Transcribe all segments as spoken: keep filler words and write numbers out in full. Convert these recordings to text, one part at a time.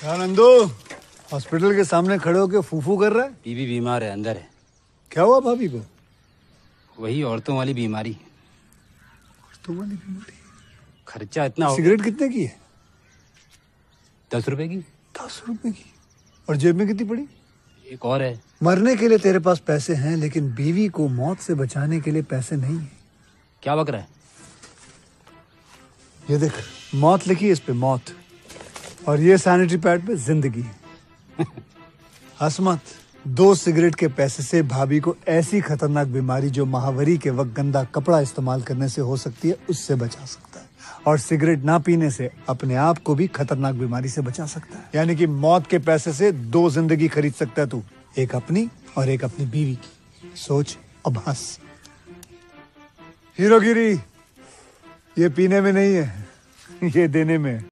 क्या नंदू हॉस्पिटल के सामने खड़े होके फूफू कर रहा है? बीबी बीमार है, अंदर है। क्या हुआ भाभी को? वही औरतों वाली बीमारी। औरतों वाली बीमारी? खर्चा इतना। सिगरेट कितने की है? दस रुपए की। दस रुपए की? और जेब में कितनी पड़ी? एक और है। मरने के लिए तेरे पास पैसे हैं लेकिन बीवी को मौत से बचाने के लिए पैसे नहीं है। क्या बक रहा है? ये देख, मौत लिखी है इस पे, मौत, और ये सैनिटरी पैड पे जिंदगी। हंस मत। दो सिगरेट के पैसे से भाभी को ऐसी खतरनाक बीमारी जो महावरी के वक्त गंदा कपड़ा इस्तेमाल करने से हो सकती है, उससे बचा सकता है, और सिगरेट ना पीने से अपने आप को भी खतरनाक बीमारी से बचा सकता है। यानी कि मौत के पैसे से दो जिंदगी खरीद सकता है तू, एक अपनी और एक अपनी बीवी की। सोच अब हंस। हीरोगिरी ये पीने में नहीं है, ये देने में।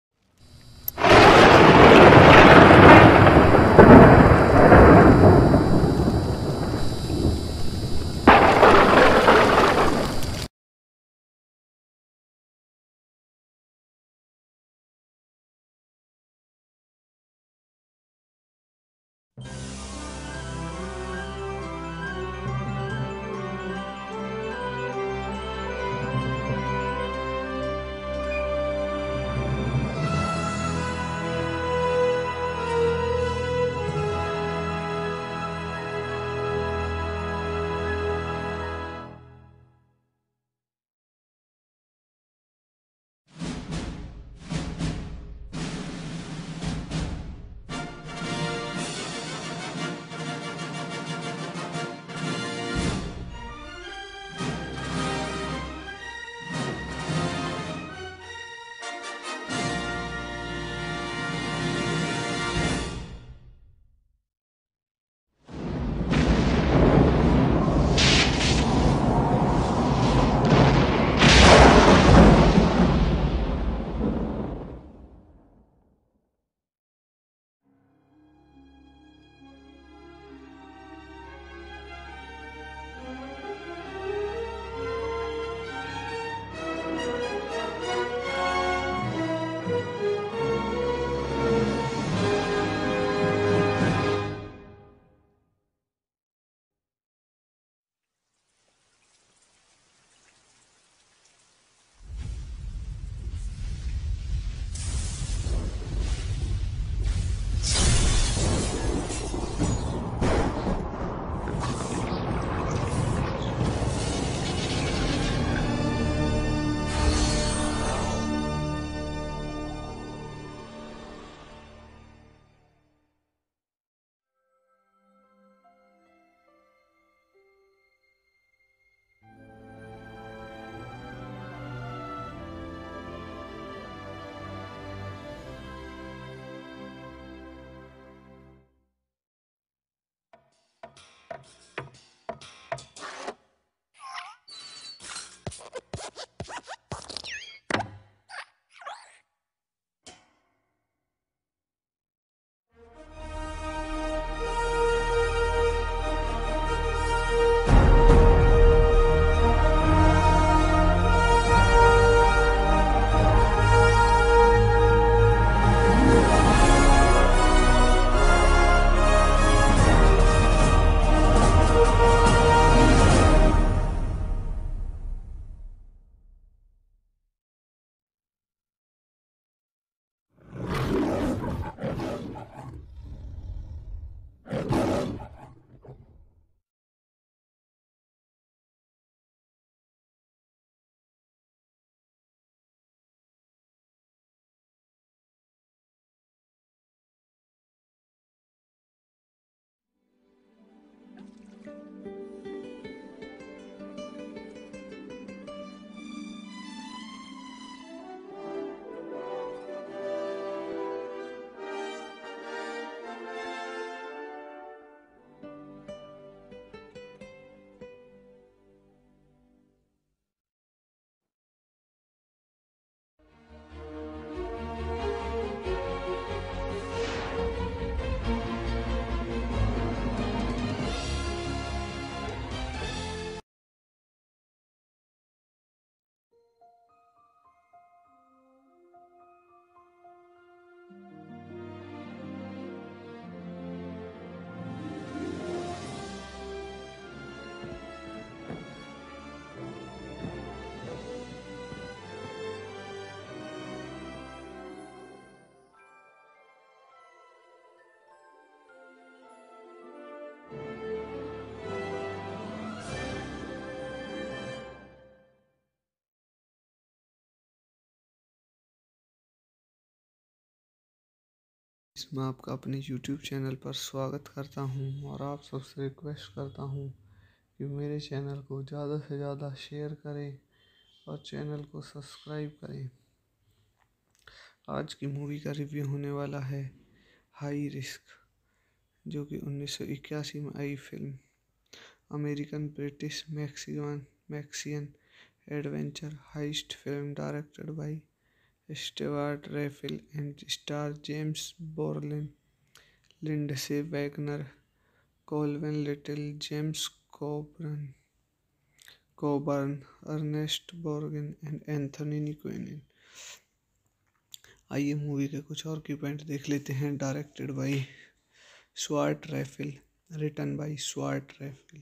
फ्रेंड्स, मैं आपका अपने यूट्यूब चैनल पर स्वागत करता हूं और आप सबसे रिक्वेस्ट करता हूं कि मेरे चैनल को ज़्यादा से ज़्यादा शेयर करें और चैनल को सब्सक्राइब करें। आज की मूवी का रिव्यू होने वाला है हाई रिस्क, जो कि उन्नीस सौ इक्यासी में आई film American British Mexican मैक्सियन adventure heist film directed by Stuart Raffill and star James Brolin, Lindsay Wagner, Colvin Little, James Coburn Coburn Ernest Borgnine and Anthony Quinn. आइए मूवी के कुछ और की पॉइंट देख लेते हैं। Directed by Stuart Raffill, written by Stuart Raffill,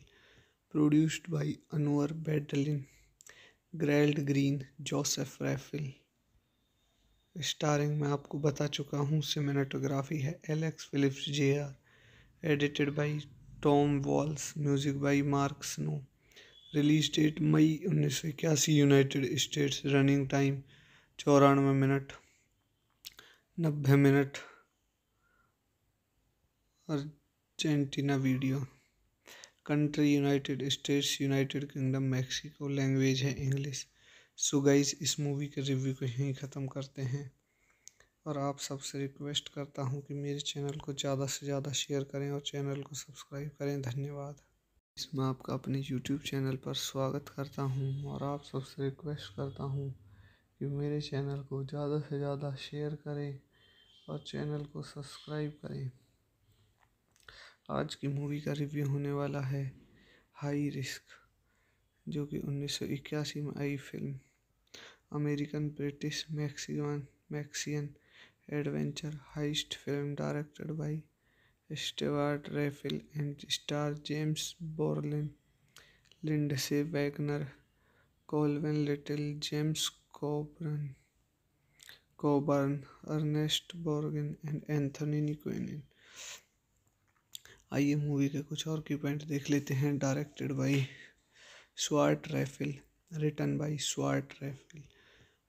produced by Anwar बैडलिन, Gerald Green, Joseph Raffill. Starring मैं आपको बता चुका हूँ। सिनेमेटोग्राफी है Alex Phillips J are, edited by Tom Walls, music by Mark Snow. Release date मई उन्नीस सौ इक्यासी यूनाइटेड स्टेट्स। रनिंग टाइम चौरानवे मिनट, नब्बे minute Argentina video. Country United States, United Kingdom, Mexico. Language है इंग्लिश। सो गाइस, इस movie के review को यहीं ख़त्म करते हैं और आप सबसे रिक्वेस्ट करता हूं कि मेरे चैनल को ज़्यादा से ज़्यादा शेयर करें और चैनल को सब्सक्राइब करें। धन्यवाद। इसमें आपका अपने यूट्यूब चैनल पर स्वागत करता हूं और आप सबसे रिक्वेस्ट करता हूं कि मेरे चैनल को ज़्यादा से ज़्यादा शेयर करें और चैनल को सब्सक्राइब करें। आज की मूवी का रिव्यू होने वाला है हाई रिस्क, जो कि उन्नीस सौ इक्यासी में आई film American British Mexican मैक्सियन adventure heist film directed by Stuart Raffill and star James Brolin, Lindsay Wagner, Colvin Little, James Coburn Coburn Ernest Borgnine and Anthony Quinn. आइए मूवी के कुछ और की पॉइंट देख लेते हैं। Directed by Stuart Raffill, written by Stuart Raffill,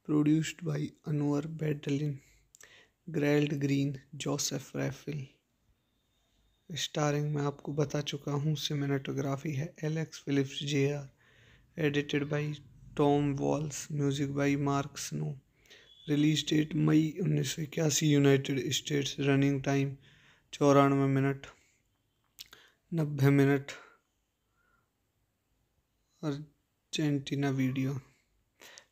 produced by Anwar बैडलिन, Gerald Green, Joseph Raffill. Starring मैं आपको बता चुका हूँ। सिनेमेटोग्राफी है Alex Phillips J are, edited by Tom Walls, music by Mark Snow. Release date मई उन्नीस सौ इक्यासी यूनाइटेड स्टेट्स। रनिंग टाइम चौरानवे मिनट, नब्बे minute Argentina video.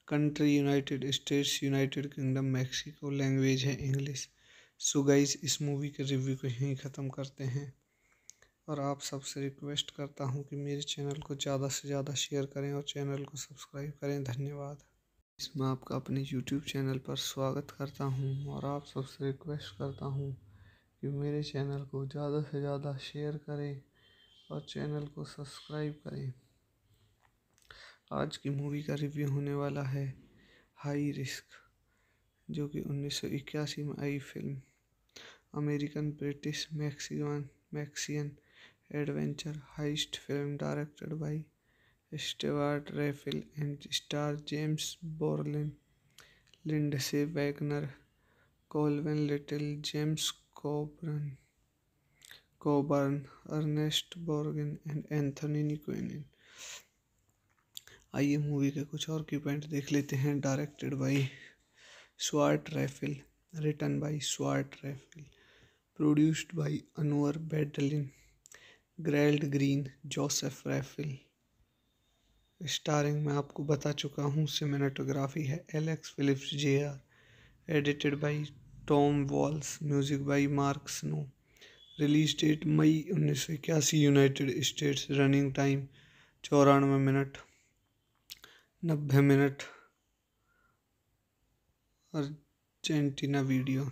Country United States, United Kingdom, Mexico. Language है इंग्लिश। सो गाइस, इस movie के review को यहीं ख़त्म करते हैं और आप सबसे रिक्वेस्ट करता हूं कि मेरे चैनल को ज़्यादा से ज़्यादा शेयर करें और चैनल को सब्सक्राइब करें। धन्यवाद। इसमें आपका अपने यूट्यूब चैनल पर स्वागत करता हूँ और आप सबसे रिक्वेस्ट करता हूँ कि मेरे चैनल को ज़्यादा से ज़्यादा शेयर करें और चैनल को सब्सक्राइब करें। आज की मूवी का रिव्यू होने वाला है हाई रिस्क, जो कि उन्नीस सौ इक्यासी में आई film American British Mexican मैक्सियन adventure heist film directed by Stuart Raffill and star James Brolin, Lindsay Wagner, Colvin Little, James Coburn Coburn Ernest Borgnine and Anthony Quinn. आइए मूवी के कुछ और की पॉइंट देख लेते हैं। Directed by Stuart Raffill, written by Stuart Raffill, produced by Anwar बैडलिन, Gerald Green, Joseph Raffill. Starring मैं आपको बता चुका हूँ। सिनेमेटोग्राफी है Alex Phillips J are, edited by Tom Walls, music by Mark Snow. Release date मई उन्नीस सौ इक्यासी यूनाइटेड स्टेट्स। रनिंग टाइम चौरानवे मिनट, नब्बे minute Argentina video.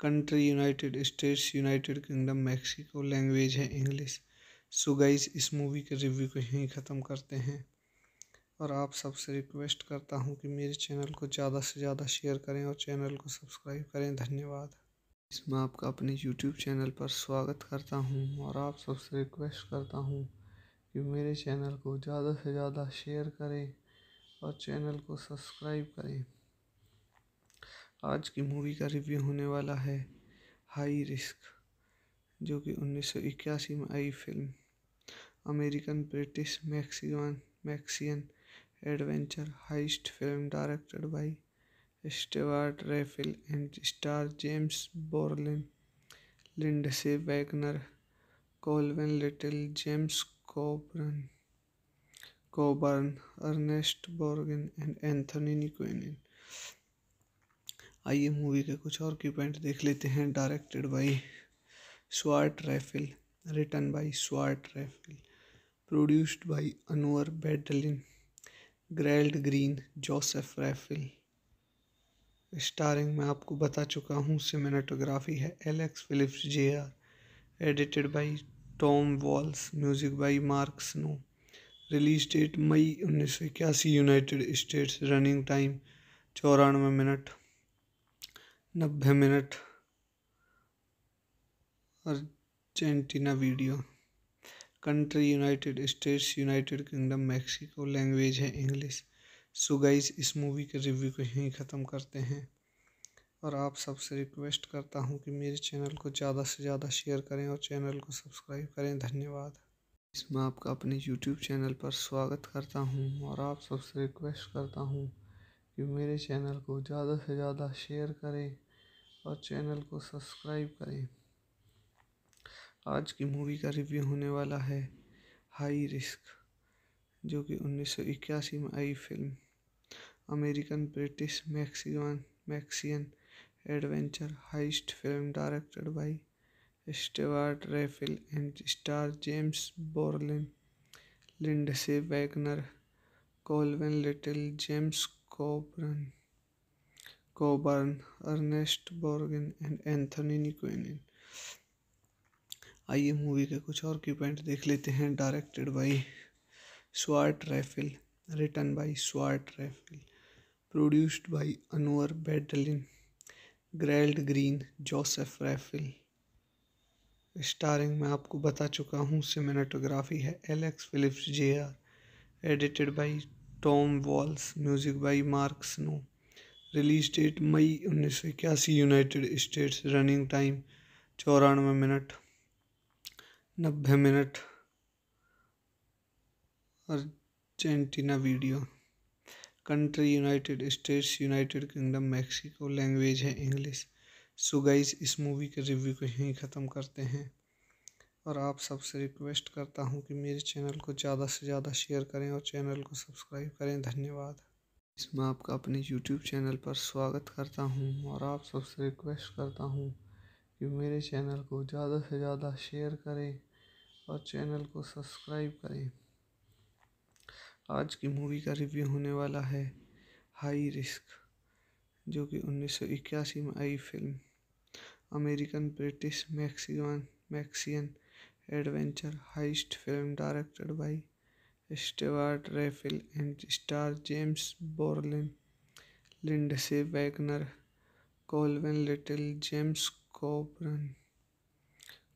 Country United States, United Kingdom, Mexico. Language है इंग्लिश। सो गाइस, इस movie के review को यहीं ख़त्म करते हैं और आप सबसे रिक्वेस्ट करता हूं कि मेरे चैनल को ज़्यादा से ज़्यादा शेयर करें और चैनल को सब्सक्राइब करें। धन्यवाद। इसमें आपका अपने यूट्यूब चैनल पर स्वागत करता हूँ और आप सबसे रिक्वेस्ट करता हूँ कि मेरे चैनल को ज़्यादा से ज़्यादा शेयर करें और चैनल को सब्सक्राइब करें। आज की मूवी का रिव्यू होने वाला है हाई रिस्क, जो कि उन्नीस सौ इक्यासी में आई film American British Mexican मैक्सियन adventure heist film directed by Stuart Raffill and star James Brolin, Lindsay Wagner, Colvin Little, James Coburn Coburn Ernest Borgnine and Anthony Quinn. आइए मूवी के कुछ और की पॉइंट देख लेते हैं। Directed by Stuart Raffill, written by Stuart Raffill, produced by Anwar बैडलिन, Gerald Green, Joseph Raffill. Starring मैं आपको बता चुका हूँ। सिनेमेटोग्राफी है Alex Phillips J are, edited by Tom Walls, music by Mark Snow. Release date मई उन्नीस सौ इक्यासी यूनाइटेड स्टेट्स। रनिंग टाइम चौरानवे मिनट, नब्बे minute Argentina video. Country United States, United Kingdom, Mexico. Language है इंग्लिश। सो गाइस इस movie के review को यहीं ख़त्म करते हैं और आप सबसे रिक्वेस्ट करता हूं कि मेरे चैनल को ज़्यादा से ज़्यादा शेयर करें और चैनल को सब्सक्राइब करें। धन्यवाद। इसमें आपका अपने यूट्यूब चैनल पर स्वागत करता हूं और आप सबसे रिक्वेस्ट करता हूं कि मेरे चैनल को ज़्यादा से ज़्यादा शेयर करें और चैनल को सब्सक्राइब करें। आज की मूवी का रिव्यू होने वाला है हाई रिस्क, जो कि उन्नीस सौ इक्यासी में आई film American British Mexican मैक्सियन adventure heist film directed by Stuart Raffill and star James Brolin, Lindsay Wagner, Colvin Little, James Coburn Coburn Ernest Borgnine and Anthony Quinn. आइए मूवी के कुछ और की पॉइंट देख लेते हैं। Directed by Stuart Raffill, written by Stuart Raffill, produced by Anwar बैडलिन, Gerald Green, Joseph Raffill. Starring मैं आपको बता चुका हूँ। सिनेमेटोग्राफी है Alex Phillips J are, edited by Tom Walls, music by Mark Snow. Release date मई उन्नीस सौ इक्यासी यूनाइटेड स्टेट्स। रनिंग टाइम चौरानवे मिनट, नब्बे minute Argentina video. Country United States, United Kingdom, Mexico. Language है इंग्लिश। सो गाइस इस movie के review को यहीं ख़त्म करते हैं और आप सबसे रिक्वेस्ट करता हूं कि मेरे चैनल को ज़्यादा से ज़्यादा शेयर करें और चैनल को सब्सक्राइब करें। धन्यवाद। इसमें आपका अपने यूट्यूब चैनल पर स्वागत करता हूं और आप सबसे रिक्वेस्ट करता हूं कि मेरे चैनल को ज़्यादा से ज़्यादा शेयर करें और चैनल को सब्सक्राइब करें। आज की मूवी का रिव्यू होने वाला है हाई रिस्क, जो कि उन्नीस सौ इक्यासी में आई film American British Mexican मैक्सियन adventure heist film directed by Stuart Raffill and star James Brolin, Lindsay Wagner, Colvin Little, James Coburn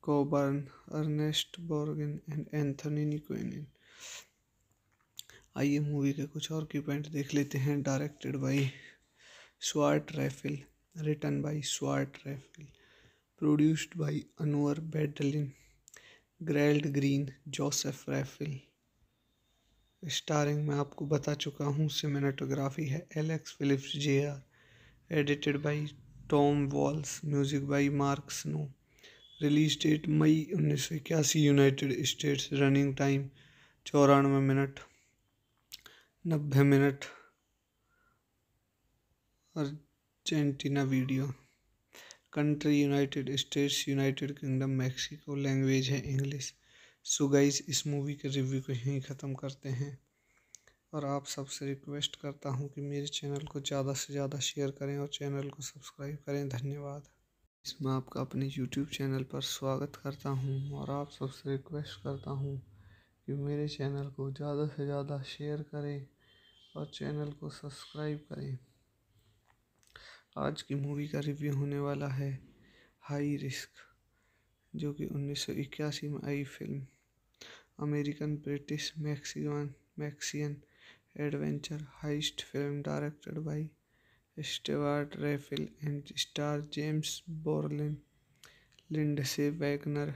Coburn Ernest Borgnine and Anthony Quinn. आइए मूवी के कुछ और की पॉइंट देख लेते हैं। Directed by Stuart Raffill, written by Stuart Raffill, produced by Anwar बैडलिन, Gerald Green, Joseph Raffill. Starring मैं आपको बता चुका हूँ। सिनेमेटोग्राफी है Alex Phillips J are, edited by Tom Walls, music by Mark Snow. Release date मई उन्नीस सौ इक्यासी यूनाइटेड स्टेट्स। रनिंग टाइम चौरानवे मिनट, नब्बे minute Argentina video. Country United States, United Kingdom, Mexico. Language है इंग्लिश। सो गाइस इस movie के review को यहीं ख़त्म करते हैं और आप सबसे रिक्वेस्ट करता हूं कि मेरे चैनल को ज़्यादा से ज़्यादा शेयर करें और चैनल को सब्सक्राइब करें। धन्यवाद। इसमें आपका अपने यूट्यूब चैनल पर स्वागत करता हूँ और आप सबसे रिक्वेस्ट करता हूँ कि मेरे चैनल को ज़्यादा से ज़्यादा शेयर करें और चैनल को सब्सक्राइब करें। आज की मूवी का रिव्यू होने वाला है हाई रिस्क, जो कि उन्नीस सौ इक्यासी में आई film American British Mexican मैक्सियन adventure heist film directed by Stuart Raffill and star James Brolin, Lindsay Wagner,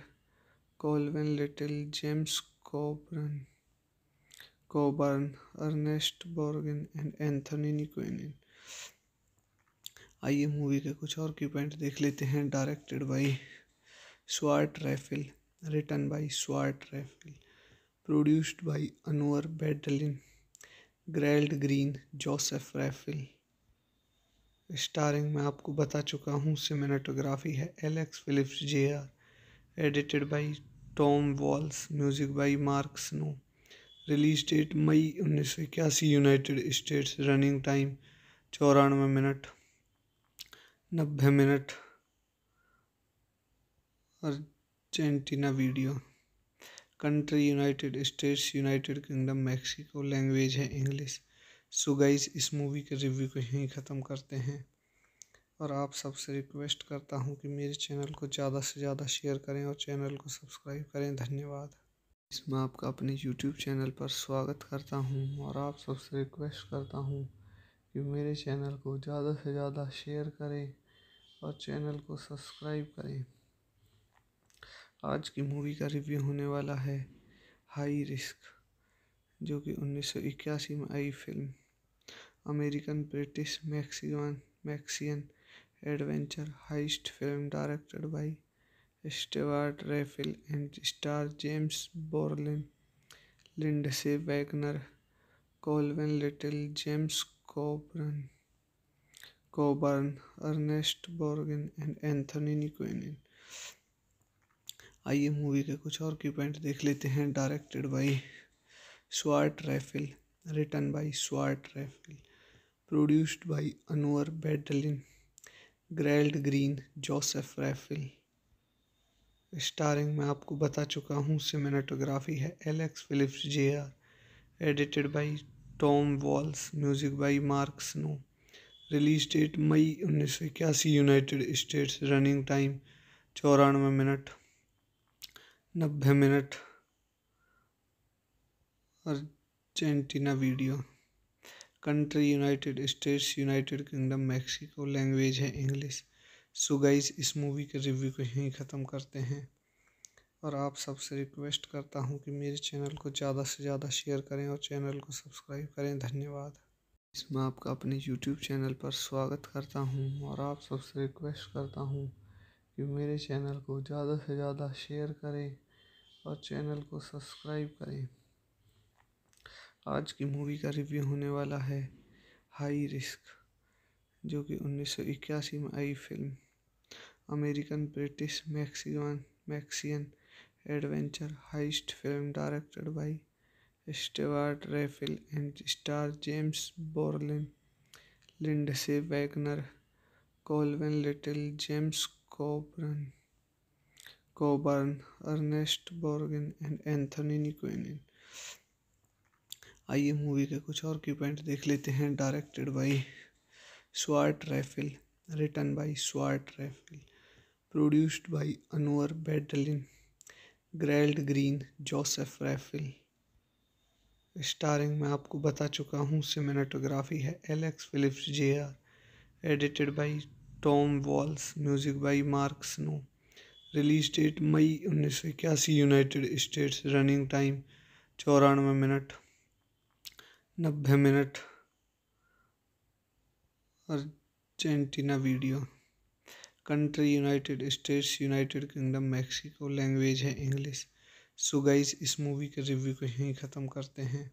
Colvin Little, James Coburn Coburn Ernest Borgnine and Anthony Quinn. आइए मूवी के कुछ और इवेंट देख लेते हैं। Directed by Stuart Raffill, written by Stuart Raffill, produced by Anwar बैडलिन, Gerald Green, Joseph Raffill. Starring मैं आपको बता चुका हूँ। सिनेमेटोग्राफी है Alex Phillips J are. Edited by Tom Walls, music by Mark Snow. Release date मई उन्नीस सौ इक्यासी यूनाइटेड स्टेट्स। रनिंग टाइम चौरानवे मिनट, नब्बे minute Argentina video. Country United States, United Kingdom, Mexico. Language है इंग्लिश। सो गाइस इस movie के review को यहीं ख़त्म करते हैं और आप सबसे रिक्वेस्ट करता हूं कि मेरे चैनल को ज़्यादा से ज़्यादा शेयर करें और चैनल को सब्सक्राइब करें। धन्यवाद। इसमें आपका अपने यूट्यूब चैनल पर स्वागत करता हूं और आप सबसे रिक्वेस्ट करता हूं कि मेरे चैनल को ज़्यादा से ज़्यादा शेयर करें और चैनल को सब्सक्राइब करें। आज की मूवी का रिव्यू होने वाला है हाई रिस्क, जो कि उन्नीस सौ इक्यासी में आई film. American British Mexican मैक्सियन adventure heist film. Directed by Stuart Raffill and star James Brolin, Lindsay Wagner, Colvin Little, James Coburn Coburn Ernest Borgnine and Anthony Quinn. आइए मूवी के कुछ और इवेंट देख लेते हैं। Directed by Stuart Raffill, written by Stuart Raffill, produced by Anwar बैडलिन, Gerald Green, Joseph Raffill. Starring मैं आपको बता चुका हूँ। सिनेमेटोग्राफी है Alex Phillips J are. Edited by Tom Walls, music by Mark Snow. Release date मई उन्नीस सौ इक्यासी यूनाइटेड स्टेट्स। रनिंग टाइम चौरानवे मिनट, नब्बे minute Argentina video. Country United States, United Kingdom, Mexico. Language है इंग्लिश। सो गाइस इस movie के review को यहीं ख़त्म करते हैं और आप सबसे रिक्वेस्ट करता हूं कि मेरे चैनल को ज़्यादा से ज़्यादा शेयर करें और चैनल को सब्सक्राइब करें। धन्यवाद। इसमें आपका अपने यूट्यूब चैनल पर स्वागत करता हूं और आप सबसे रिक्वेस्ट करता हूं कि मेरे चैनल को ज़्यादा से ज़्यादा शेयर करें और चैनल को सब्सक्राइब करें। आज की मूवी का रिव्यू होने वाला है हाई रिस्क, जो कि उन्नीस सौ इक्यासी में आई film. American British Mexican मैक्सियन adventure heist film. Directed by Stuart Raffill and star James Brolin, Lindsay Wagner, Colvin Little, James Coburn Coburn Ernest Borgnine and Anthony Quinn. आइए मूवी के कुछ और इवेंट देख लेते हैं। Directed by Stuart Raffill, written by Stuart Raffill, produced by Anwar बैडलिन, Gerald Green, Joseph Raffill. Starring मैं आपको बता चुका हूँ। सिनेमेटोग्राफी है Alex Phillips J are. Edited by Tom Walls, music by Mark Snow. Release date मई उन्नीस सौ इक्यासी यूनाइटेड स्टेट्स। रनिंग टाइम चौरानवे मिनट, नब्बे minute Argentina video. Country United States, United Kingdom, Mexico. Language है इंग्लिश। सो गाइस इस movie के review को यहीं ख़त्म करते हैं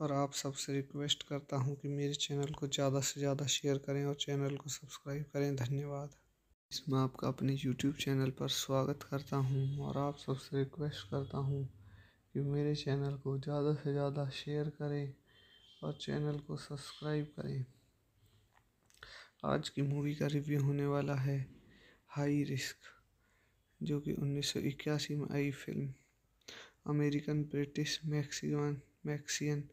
और आप सबसे रिक्वेस्ट करता हूं कि मेरे चैनल को ज़्यादा से ज़्यादा शेयर करें और चैनल को सब्सक्राइब करें। धन्यवाद। इसमें आपका अपने यूट्यूब चैनल पर स्वागत करता हूँ और आप सबसे रिक्वेस्ट करता हूँ कि मेरे चैनल को ज़्यादा से ज़्यादा शेयर करें और चैनल को सब्सक्राइब करें। आज की मूवी का रिव्यू होने वाला है हाई रिस्क, जो कि उन्नीस सौ इक्यासी में आई film. American British Mexican मैक्सियन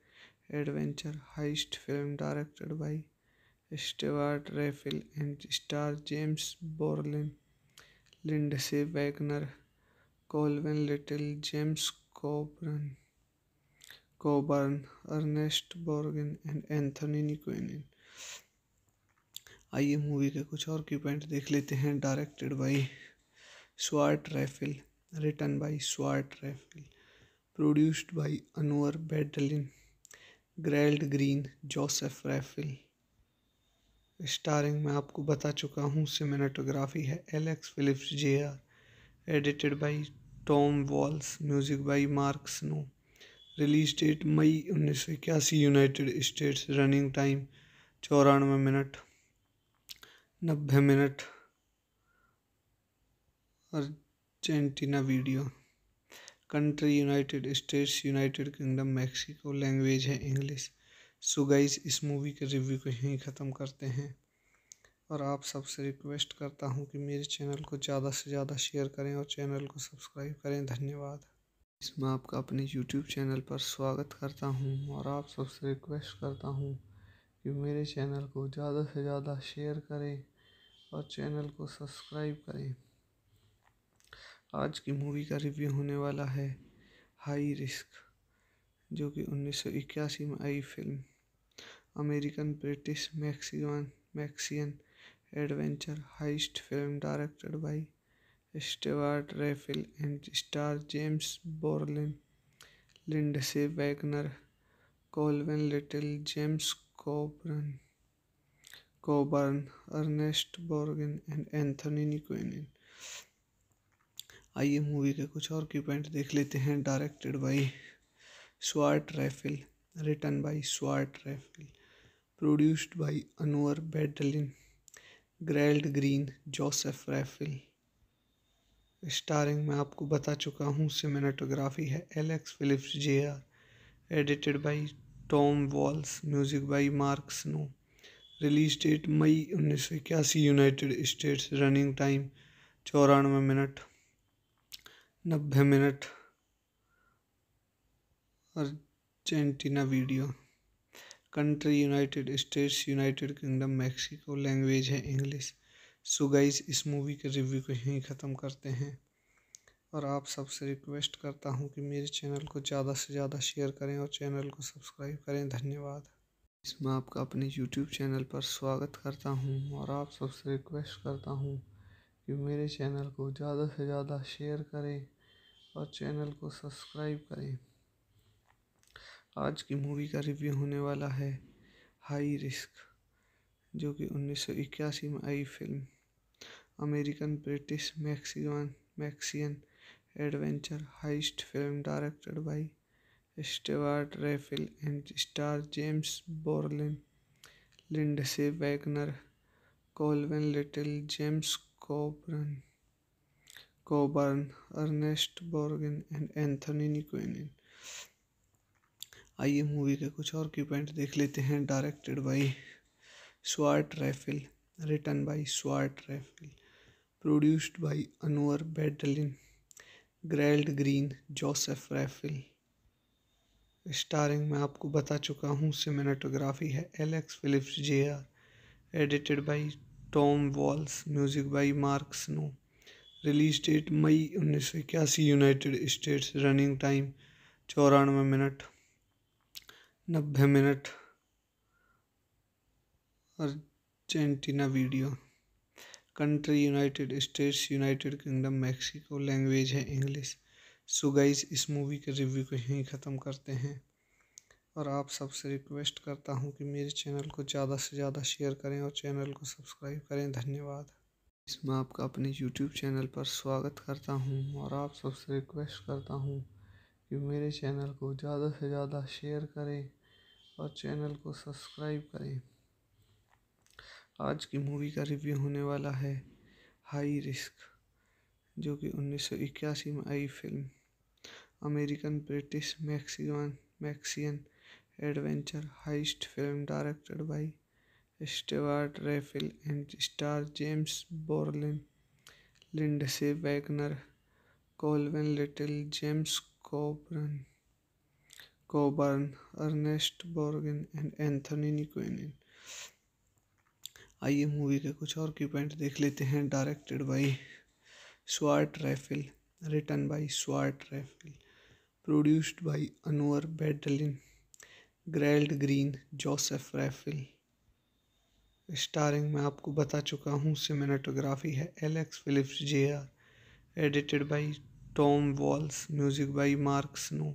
adventure heist film. Directed by Stuart Raffill and star James Brolin, Lindsay Wagner, Colvin Little, James Coburn Coburn Ernest Borgnine and Anthony Quinn. आइए मूवी के कुछ और इवेंट देख लेते हैं। Directed by Stuart Raffill, written by Stuart Raffill, produced by Anwar बैडलिन, Gerald Green, Joseph Raffill. Starring मैं आपको बता चुका हूँ। सिनेमेटोग्राफी है Alex Phillips J are, edited by Tom Walls, music by Mark Snow. Release date मई उन्नीस सौ इक्यासी यूनाइटेड स्टेट्स। रनिंग टाइम चौरानवे मिनट, नब्बे minute. Argentina video. Country United States, United Kingdom, Mexico. Language है इंग्लिश। सो गाइस, इस movie के review को यहीं ख़त्म करते हैं और आप सबसे रिक्वेस्ट करता हूं कि मेरे चैनल को ज़्यादा से ज़्यादा शेयर करें और चैनल को सब्सक्राइब करें। धन्यवाद। इसमें आपका अपने यूट्यूब चैनल पर स्वागत करता हूं और आप सबसे रिक्वेस्ट करता हूं कि मेरे चैनल को ज़्यादा से ज़्यादा शेयर करें और चैनल को सब्सक्राइब करें। आज की मूवी का रिव्यू होने वाला है हाई रिस्क, जो कि उन्नीस सौ इक्यासी में आई film. American British Mexican मैक्सियन adventure heist film, directed by Stuart Raffill and star James Brolin, Lindsay Wagner, Colvin Little, James Coburn Coburn Ernest Borgnine and Anthony Quinn. आइए मूवी के कुछ और की पॉइंट देख लेते हैं। Directed by Stuart Raffill, written by Stuart Raffill, produced by Anwar बैडलिन, Gerald Green, Joseph Raffill. Starring मैं आपको बता चुका हूँ। सिनेमेटोग्राफी है Alex Phillips J are, edited by Tom Walls, music by Mark Snow. Release date मई उन्नीस सौ इक्यासी यूनाइटेड स्टेट्स। रनिंग टाइम चौरानवे मिनट, नब्बे minute. Argentina video. Country United States, United Kingdom, Mexico. Language है इंग्लिश। सो गाइस, इस movie के review को यहीं ख़त्म करते हैं और आप सबसे रिक्वेस्ट करता हूं कि मेरे चैनल को ज़्यादा से ज़्यादा शेयर करें और चैनल को सब्सक्राइब करें। धन्यवाद। इसमें आपका अपने यूट्यूब चैनल पर स्वागत करता हूँ और आप सबसे रिक्वेस्ट करता हूँ कि मेरे चैनल को ज़्यादा से ज़्यादा शेयर करें और चैनल को सब्सक्राइब करें। आज की मूवी का रिव्यू होने वाला है हाई रिस्क, जो कि उन्नीस सौ इक्यासी में आई film. American British Mexican मैक्सियन adventure heist film, directed by Stuart Raffill and star James Brolin, Lindsay Wagner, Colvin Little, James Coburn Coburn Ernest Borgnine and Anthony Quinn. आइए मूवी के कुछ और की पॉइंट देख लेते हैं। Directed by Stuart Raffill, written by Stuart Raffill, produced by Anwar बैडलिन, Gerald Green, Joseph Raffill. Starring मैं आपको बता चुका हूँ। सिनेमेटोग्राफी है Alex Phillips J are, edited by Tom Walls, music by Mark Snow. Release date मई उन्नीस सौ इक्यासी यूनाइटेड स्टेट्स। रनिंग टाइम चौरानवे मिनट, नब्बे minute. Argentina video. Country United States, United Kingdom, Mexico. Language है इंग्लिश। सो गाइस, इस movie के review को यहीं ख़त्म करते हैं और आप सबसे रिक्वेस्ट करता हूं कि मेरे चैनल को ज़्यादा से ज़्यादा शेयर करें और चैनल को सब्सक्राइब करें। धन्यवाद। इसमें आपका अपने यूट्यूब चैनल पर स्वागत करता हूँ और आप सबसे रिक्वेस्ट करता हूँ कि मेरे चैनल को ज़्यादा से ज़्यादा शेयर करें और चैनल को सब्सक्राइब करें। आज की मूवी का रिव्यू होने वाला है हाई रिस्क, जो कि उन्नीस सौ इक्यासी में आई film. American British Mexican मैक्सियन adventure heist film, directed by Stuart Raffill and star James Brolin, Lindsay Wagner, Colvin Little, James Coburn Coburn Ernest Borgnine and Anthony Quinn. आइए मूवी के कुछ और की पॉइंट देख लेते हैं। Directed by Stuart Raffill, written by Stuart Raffill, produced by Anwar बैडलिन, Gerald Green, Joseph Raffill. Starring मैं आपको बता चुका हूँ। सिनेमेटोग्राफी है Alex Phillips J are, edited by Tom Walls, music by Mark Snow.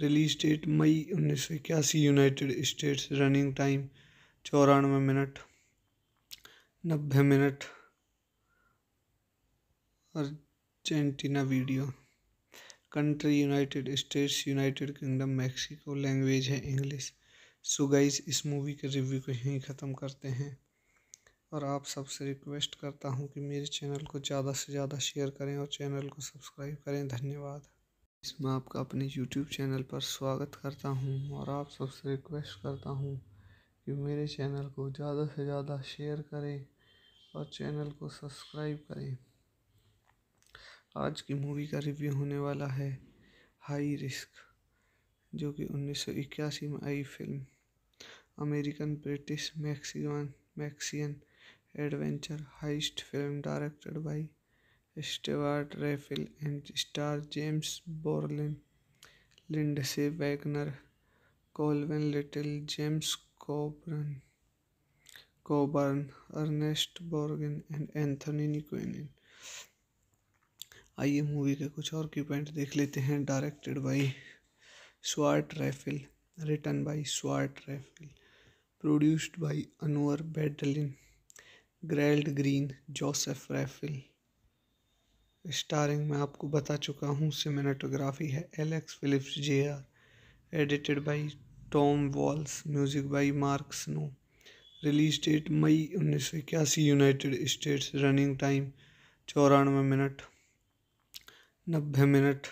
Release date मई उन्नीस सौ इक्यासी यूनाइटेड स्टेट्स। रनिंग टाइम चौरानवे मिनट, नब्बे minute. Argentina video. Country United States, United Kingdom, Mexico. Language है इंग्लिश। सो गाइस, इस movie के review को यहीं ख़त्म करते हैं और आप सबसे रिक्वेस्ट करता हूं कि मेरे चैनल को ज़्यादा से ज़्यादा शेयर करें और चैनल को सब्सक्राइब करें। धन्यवाद। इसमें आपका अपने यूट्यूब चैनल पर स्वागत करता हूं और आप सबसे रिक्वेस्ट करता हूं कि मेरे चैनल को ज़्यादा से ज़्यादा शेयर करें और चैनल को सब्सक्राइब करें। आज की मूवी का रिव्यू होने वाला है हाई रिस्क, जो कि उन्नीस सौ इक्यासी में आई film. American British Mexican मैक्सियन adventure heist film directed by Stuart Raffill and star James Brolin, Lindsay Wagner, Colvin Little, James Coburn Coburn Ernest Borgnine and Anthony Quinn. आइए मूवी के कुछ और की पॉइंट देख लेते हैं। Directed by Stuart Raffill, written by Stuart Raffill, produced by Anwar बैडलिन, Gerald Green, Joseph Raffill. Starring मैं आपको बता चुका हूँ। सिनेमेटोग्राफी है Alex Phillips J are. Edited by Tom Walls, music by Mark Snow. Release date मई उन्नीस सौ इक्यासी यूनाइटेड स्टेट्स। रनिंग टाइम चौरानवे मिनट, नब्बे minute.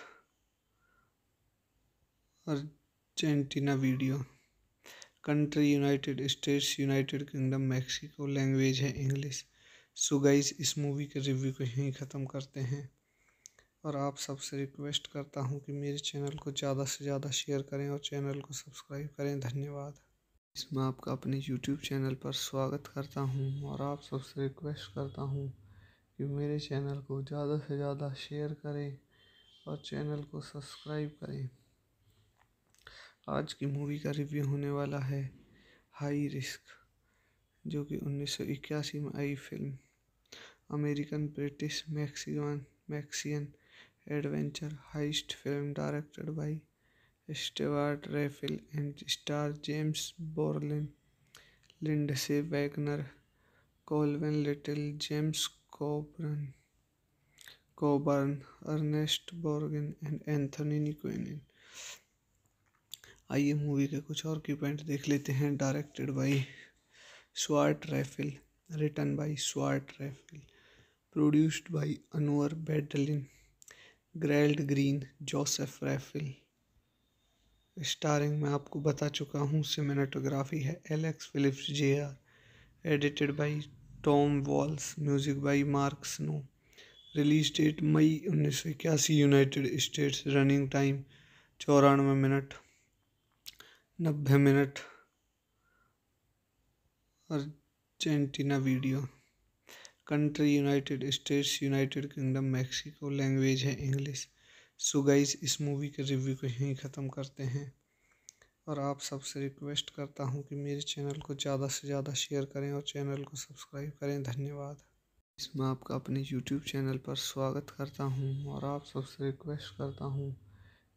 Argentina video. Country United States, United Kingdom, Mexico. Language है इंग्लिश। सो गाइस, इस movie के review को यहीं ख़त्म करते हैं और आप सबसे रिक्वेस्ट करता हूं कि मेरे चैनल को ज़्यादा से ज़्यादा शेयर करें और चैनल को सब्सक्राइब करें। धन्यवाद। इसमें आपका अपने यूट्यूब चैनल पर स्वागत करता हूं और आप सबसे रिक्वेस्ट करता हूं कि मेरे चैनल को ज़्यादा से ज़्यादा शेयर करें और चैनल को सब्सक्राइब करें। आज की मूवी का रिव्यू होने वाला है हाई रिस्क, जो कि उन्नीस सौ इक्यासी में आई film. American British Mexican मैक्सियन adventure heist film directed by Stuart Raffill and star James Brolin, Lindsay Wagner, Colvin Little, James Coburn Coburn Ernest Borgnine and Anthony Quinn. आइए मूवी के कुछ और की पॉइंट देख लेते हैं। Directed by Stuart Raffill, written by Stuart Raffill, produced by Anwar बैडलिन, Gerald Green, Joseph Raffill. Starring मैं आपको बता चुका हूँ। सिनेमेटोग्राफी है Alex Phillips J are. Edited by Tom Walls, music by Mark Snow. Release date मई उन्नीस सौ इक्यासी यूनाइटेड स्टेट्स। रनिंग टाइम चौरानवे मिनट, नब्बे minute. Argentina video. Country United States, United Kingdom, Mexico. Language है इंग्लिश। सो गाइस, इस movie के review को यहीं ख़त्म करते हैं और आप सबसे रिक्वेस्ट करता हूं कि मेरे चैनल को ज़्यादा से ज़्यादा शेयर करें और चैनल को सब्सक्राइब करें। धन्यवाद। इसमें आपका अपने यूट्यूब चैनल पर स्वागत करता हूँ और आप सबसे रिक्वेस्ट करता हूँ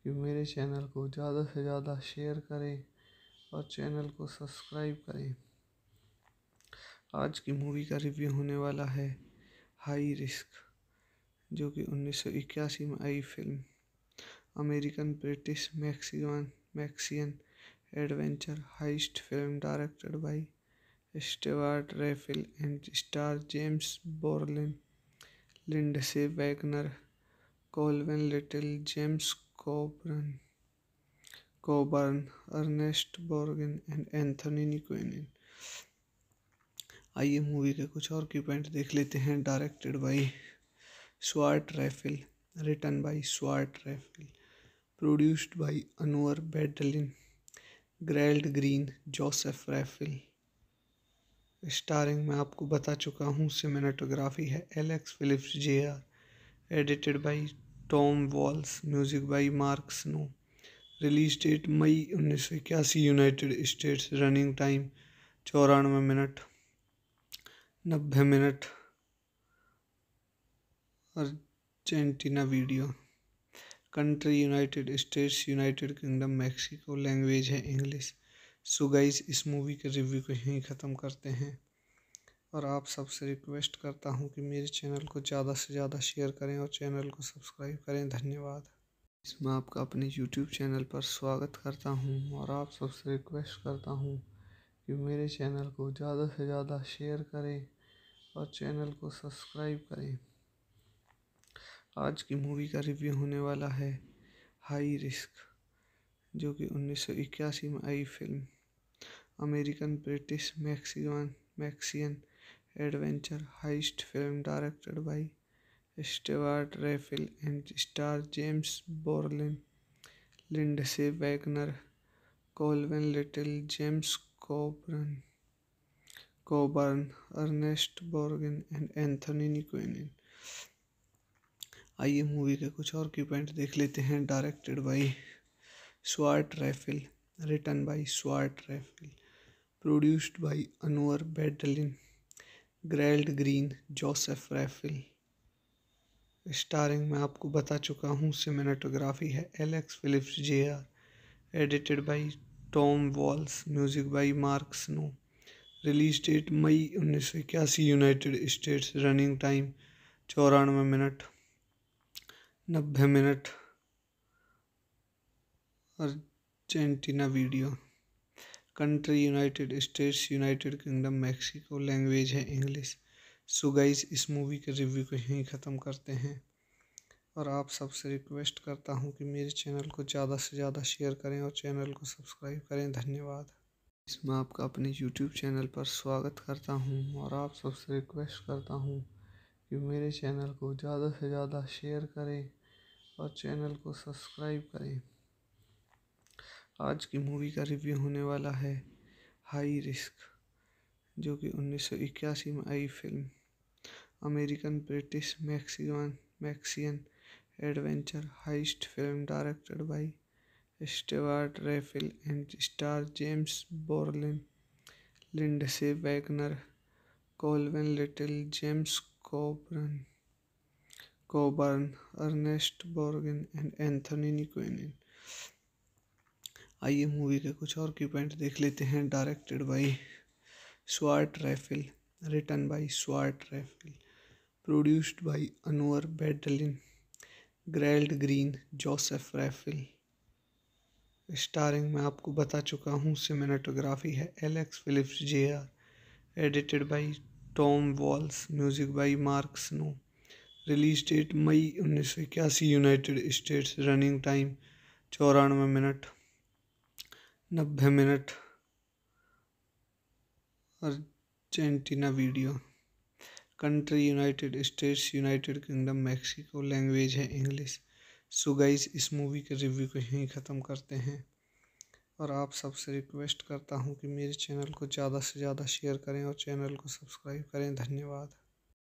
कि मेरे चैनल को ज़्यादा से ज़्यादा शेयर करें और चैनल को सब्सक्राइब करें। आज की मूवी का रिव्यू होने वाला है हाई रिस्क, जो कि उन्नीस सौ इक्यासी में आई film. American British Mexican मैक्सियन adventure heist film directed by Stuart Raffill and star James Brolin, Lindsay Wagner, Colvin Little, James Coburn Coburn Ernest Borgnine and Anthony Quinn. आइए मूवी के कुछ और की पॉइंट देख लेते हैं। Directed by Stuart Raffill, written by Stuart Raffill, produced by Anwar बैडलिन, Gerald Green, Joseph Raffill. Starring मैं आपको बता चुका हूँ। सिनेमेटोग्राफी है Alex Phillips J are. Edited by Tom Walls, music by Mark Snow. Release date मई उन्नीस सौ इक्यासी यूनाइटेड स्टेट्स। रनिंग टाइम चौरानवे मिनट, नब्बे minute. Argentina video. Country United States, United Kingdom, Mexico. Language है इंग्लिश। सो गाइस, इस movie के review को यहीं ख़त्म करते हैं और आप सबसे रिक्वेस्ट करता हूं कि मेरे चैनल को ज़्यादा से ज़्यादा शेयर करें और चैनल को सब्सक्राइब करें। धन्यवाद। इसमें आपका अपने यूट्यूब चैनल पर स्वागत करता हूं और आप सबसे रिक्वेस्ट करता हूं कि मेरे चैनल को ज़्यादा से ज़्यादा शेयर करें और चैनल को सब्सक्राइब करें। आज की मूवी का रिव्यू होने वाला है हाई रिस्क, जो कि उन्नीस सौ इक्यासी में आई film American British Mexican मैक्सियन adventure heist film directed by Stuart Raffill and star James Brolin, Lindsay Wagner, Colvin Little, James Coburn Coburn Ernest Borgnine and Anthony Quinn. आइए मूवी के कुछ और की पॉइंट देख लेते हैं। Directed by Stuart Raffill, written by Stuart Raffill, produced by Anwar बैडलिन, Gerald Green, Joseph Raffill. Starring मैं आपको बता चुका हूँ। सिनेमेटोग्राफी है Alex Phillips J are, edited by Tom Walls, music by Mark Snow. Release date मई उन्नीस सौ इक्यासी, यूनाइटेड स्टेट्स। रनिंग टाइम चौरानवे मिनट, नब्बे minute. Argentina video. Country United States, United Kingdom, Mexico. Language है इंग्लिश। सो गाइस, इस movie के review को यहीं ख़त्म करते हैं और आप सबसे रिक्वेस्ट करता हूं कि मेरे चैनल को ज़्यादा से ज़्यादा शेयर करें और चैनल को सब्सक्राइब करें। धन्यवाद। इसमें आपका अपने यूट्यूब चैनल पर स्वागत करता हूं और आप सबसे रिक्वेस्ट करता हूं कि मेरे चैनल को ज़्यादा से ज़्यादा शेयर करें और चैनल को सब्सक्राइब करें। आज की मूवी का रिव्यू होने वाला है हाई रिस्क, जो कि उन्नीस सौ इक्यासी में आई film American British Mexican मैक्सियन adventure heist film directed by Stuart Raffill and star James Brolin, Lindsay Wagner, Colvin Little, James Coburn Coburn Ernest Borgnine and Anthony Quinn. आइए मूवी के कुछ और की पॉइंट देख लेते हैं। Directed by Stuart Raffill, written by Stuart Raffill, produced by Anwar बैडलिन, Gerald Green, Joseph Raffill. Starring मैं आपको बता चुका हूँ। सिनेमेटोग्राफी है Alex Phillips J are, edited by Tom Walls, music by Mark Snow. Release date मई उन्नीस सौ इक्यासी, यूनाइटेड स्टेट्स। रनिंग टाइम चौरानवे मिनट, नब्बे minute. Argentina video. Country United States, United Kingdom, Mexico. Language है इंग्लिश। सो गाइस, इस movie के review को यहीं ख़त्म करते हैं और आप सबसे रिक्वेस्ट करता हूं कि मेरे चैनल को ज़्यादा से ज़्यादा शेयर करें और चैनल को सब्सक्राइब करें। धन्यवाद।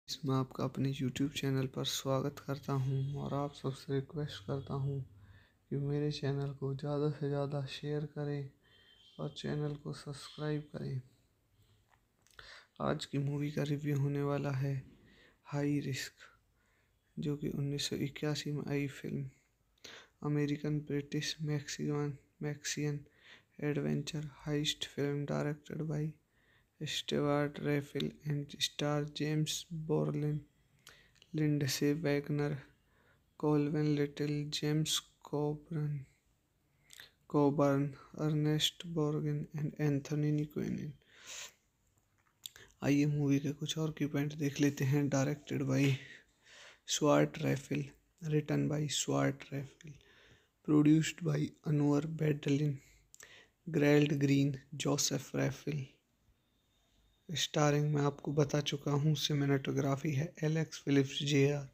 इसमें आपका अपने यूट्यूब चैनल पर स्वागत करता हूँ और आप सबसे रिक्वेस्ट करता हूँ कि मेरे चैनल को ज़्यादा से ज़्यादा शेयर करें और चैनल को सब्सक्राइब करें। आज की मूवी का रिव्यू होने वाला है हाई रिस्क, जो कि उन्नीस सौ इक्यासी में आई film American British Mexican मैक्सियन adventure heist film directed by Stuart Raffill and star James Brolin, Lindsay Wagner, Colvin Little, James Coburn Coburn Ernest Borgnine and Anthony Quinn. आइए मूवी के कुछ और की पॉइंट देख लेते हैं। Directed by Stuart Raffill, written by Stuart Raffill, produced by Anwar बैडलिन, Gerald Green, Joseph Raffill. Starring मैं आपको बता चुका हूँ। सिनेमेटोग्राफी है Alex Phillips J are,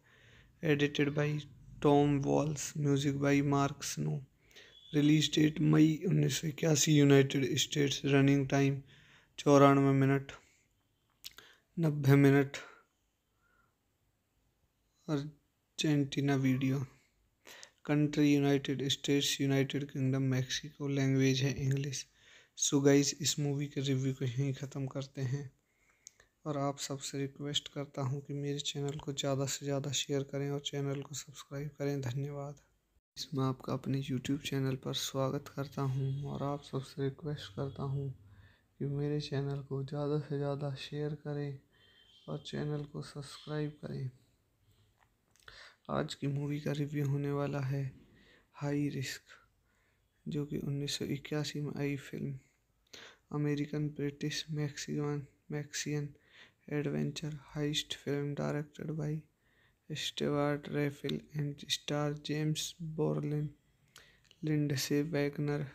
edited by Tom Walls, music by Mark Snow. Release date मई उन्नीस सौ इक्यासी, यूनाइटेड स्टेट्स। रनिंग टाइम चौरानवे मिनट, नब्बे minute. Argentina video. Country United States, United Kingdom, Mexico. Language है इंग्लिश। सो गाइस, इस movie के review को यहीं ख़त्म करते हैं और आप सबसे रिक्वेस्ट करता हूं कि मेरे चैनल को ज़्यादा से ज़्यादा शेयर करें और चैनल को सब्सक्राइब करें। धन्यवाद। इसमें आपका अपने यूट्यूब चैनल पर स्वागत करता हूं और आप सबसे रिक्वेस्ट करता हूं कि मेरे चैनल को ज़्यादा से ज़्यादा शेयर करें और चैनल को सब्सक्राइब करें। आज की मूवी का रिव्यू होने वाला है हाई रिस्क, जो कि उन्नीस सौ इक्यासी में आई film American British Mexican मैक्सियन adventure heist film directed by Stuart Raffill and star James Brolin, Lindsay Wagner,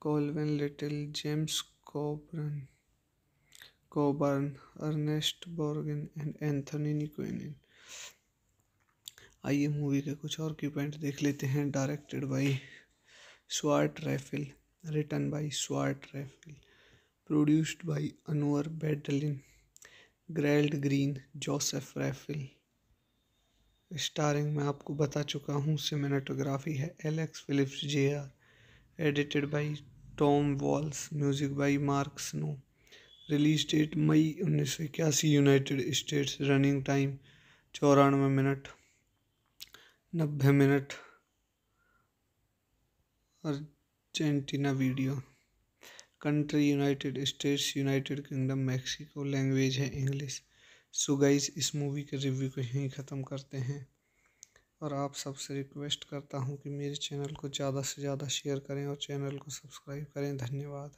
Colvin Little, James Coburn Coburn Ernest Borgnine and Anthony Quinn. आइए मूवी के कुछ और की पॉइंट देख लेते हैं। Directed by Stuart Raffill, written by Stuart Raffill, produced by Anwar बैडलिन, Gerald Green, Joseph Raffill. Starring मैं आपको बता चुका हूँ। सिनेमेटोग्राफी है Alex Phillips J are, edited by Tom Walls, music by Mark Snow. Release date मई उन्नीस सौ इक्यासी यूनाइटेड स्टेट्स। रनिंग टाइम चौरानवे मिनट, नब्बे minute Argentina video. Country United States, United Kingdom, Mexico. Language है इंग्लिश। सो गाइस, इस movie के review को यहीं ख़त्म करते हैं और आप सबसे रिक्वेस्ट करता हूं कि मेरे चैनल को ज़्यादा से ज़्यादा शेयर करें और चैनल को सब्सक्राइब करें। धन्यवाद।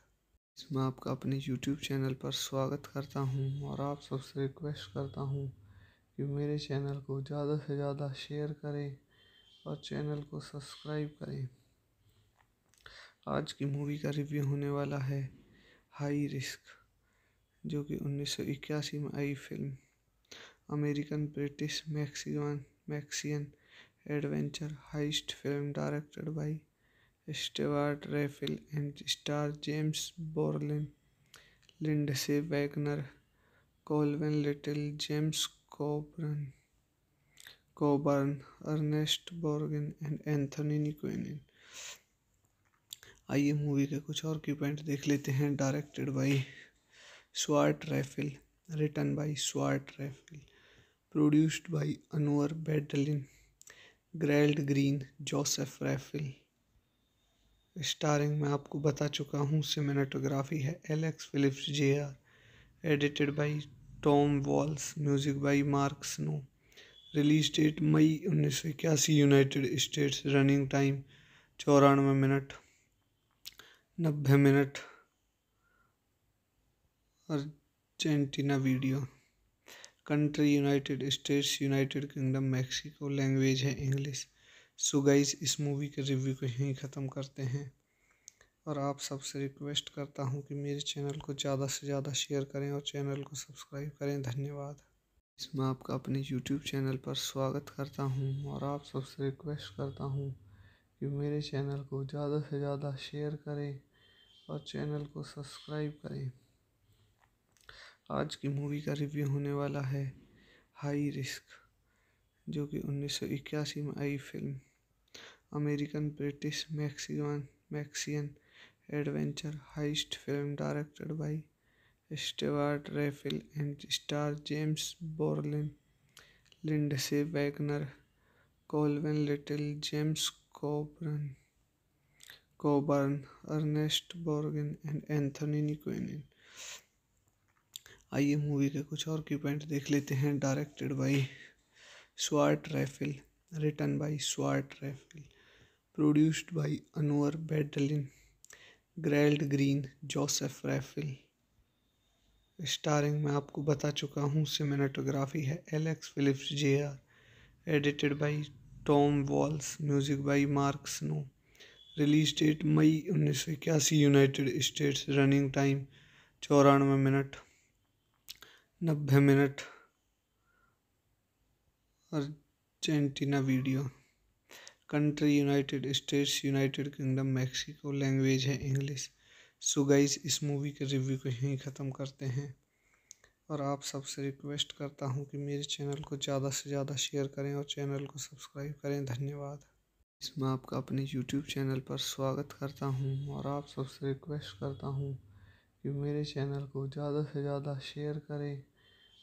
इसमें आपका अपने यूट्यूब चैनल पर स्वागत करता हूं और आप सबसे रिक्वेस्ट करता हूं कि मेरे चैनल को ज़्यादा से ज़्यादा शेयर करें और चैनल को सब्सक्राइब करें। आज की मूवी का रिव्यू होने वाला है हाई रिस्क, जो कि उन्नीस सौ इक्यासी में आई film American British Mexican मैक्सियन adventure heist film directed by Stuart Raffill and star James Brolin, Lindsay Wagner, Colvin Little, James Coburn Coburn Ernest Borgnine and Anthony Quinn. आइए मूवी के कुछ और की पॉइंट देख लेते हैं। Directed by Stuart Raffill, written by Stuart Raffill, produced by Anwar बैडलिन, Gerald Green, Joseph Raffill. Starring मैं आपको बता चुका हूँ। सिनेमेटोग्राफी है Alex Phillips J are, edited by Tom Walls, music by Mark Snow. Release date मई उन्नीस सौ इक्यासी यूनाइटेड स्टेट्स। रनिंग टाइम चौरानवे मिनट, नब्बे minute Argentina video. Country United States, United Kingdom, Mexico. Language है इंग्लिश। सो गाइस, इस movie के review को यहीं ख़त्म करते हैं और आप सबसे रिक्वेस्ट करता हूं कि मेरे चैनल को ज़्यादा से ज़्यादा शेयर करें और चैनल को सब्सक्राइब करें। धन्यवाद। इसमें आपका अपने यूट्यूब चैनल पर स्वागत करता हूँ और आप सबसे रिक्वेस्ट करता हूँ कि मेरे चैनल को ज़्यादा से ज़्यादा शेयर करें और चैनल को सब्सक्राइब करें। आज की मूवी का रिव्यू होने वाला है हाई रिस्क, जो कि उन्नीस सौ इक्यासी में आई film American British Mexican मैक्सियन adventure heist film directed by Stuart Raffill and star James Brolin, Lindsay Wagner, Colvin Little, James Coburn Coburn Ernest Borgnine and Anthony Quinn. आइए मूवी के कुछ और की पॉइंट देख लेते हैं। Directed by Stuart Raffill, written by Stuart Raffill, produced by Anwar बैडलिन, Gerald Green, Joseph Raffill. Starring मैं आपको बता चुका हूँ। सिनेमेटोग्राफी है Alex Phillips J are, edited by Tom Walls, music by Mark Snow. Release date मई उन्नीस सौ इक्यासी यूनाइटेड स्टेट्स। रनिंग टाइम चौरानवे मिनट, नब्बे minute Argentina video. Country United States, United Kingdom, Mexico. Language है इंग्लिश। सो गाइस, इस movie के review को यहीं ख़त्म करते हैं और आप सबसे रिक्वेस्ट करता हूं कि मेरे चैनल को ज़्यादा से ज़्यादा शेयर करें और चैनल को सब्सक्राइब करें। धन्यवाद। इसमें आपका अपने यूट्यूब चैनल पर स्वागत करता हूं और आप सबसे रिक्वेस्ट करता हूं कि मेरे चैनल को ज़्यादा से ज़्यादा शेयर करें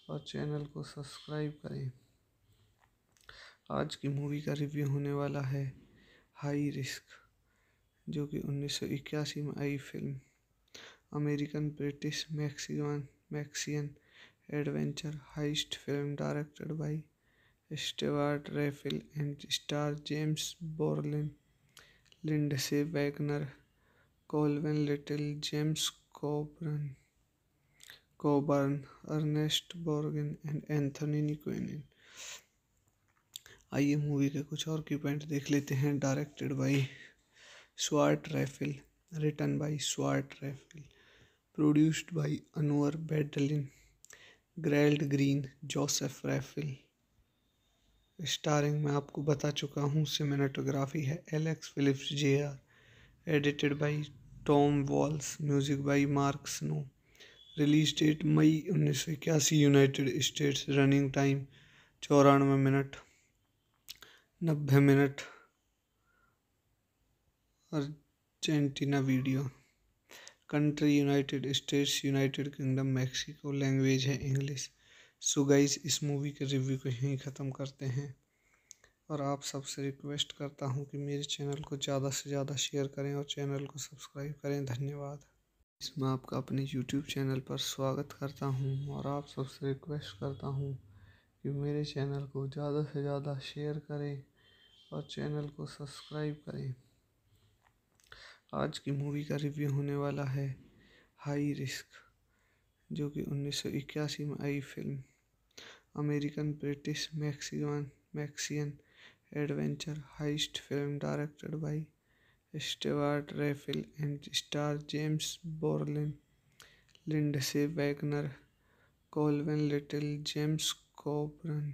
और चैनल को सब्सक्राइब करें। आज की मूवी का रिव्यू होने वाला है हाई रिस्क, जो कि उन्नीस सौ इक्यासी में आई film American British Mexican मैक्सियन adventure heist film directed by Stuart Raffill and star James Brolin, Lindsay Wagner, Cleavon Little, James Coburn Coburn Ernest Borgnine and Anthony Quinn. आइए मूवी के कुछ और की पॉइंट देख लेते हैं। Directed by Stuart Raffill, written by Stuart Raffill, produced by Anwar बैडलिन, Gerald Green, Joseph Raffill. Starring मैं आपको बता चुका हूँ। सिनेमेटोग्राफी है Alex Phillips J are, edited by Tom Walls, music by Mark Snow. Release date मई उन्नीस सौ इक्यासी, यूनाइटेड स्टेट्स। रनिंग टाइम चौरानवे मिनट, नब्बे minute Argentina video. Country United States, United Kingdom, Mexico. Language है इंग्लिश। सो गाइस, इस movie के review को यहीं ख़त्म करते हैं और आप सबसे रिक्वेस्ट करता हूं कि मेरे चैनल को ज़्यादा से ज़्यादा शेयर करें और चैनल को सब्सक्राइब करें। धन्यवाद। इसमें आपका अपने यूट्यूब चैनल पर स्वागत करता हूं और आप सबसे रिक्वेस्ट करता हूं कि मेरे चैनल को ज़्यादा से ज़्यादा शेयर करें और चैनल को सब्सक्राइब करें। आज की मूवी का रिव्यू होने वाला है हाई रिस्क, जो कि उन्नीस सौ इक्यासी में आई film American British Mexican मैक्सियन adventure heist film directed by Stuart Raffill and star James Brolin, Lindsay Wagner, Cleavon Little, James Coburn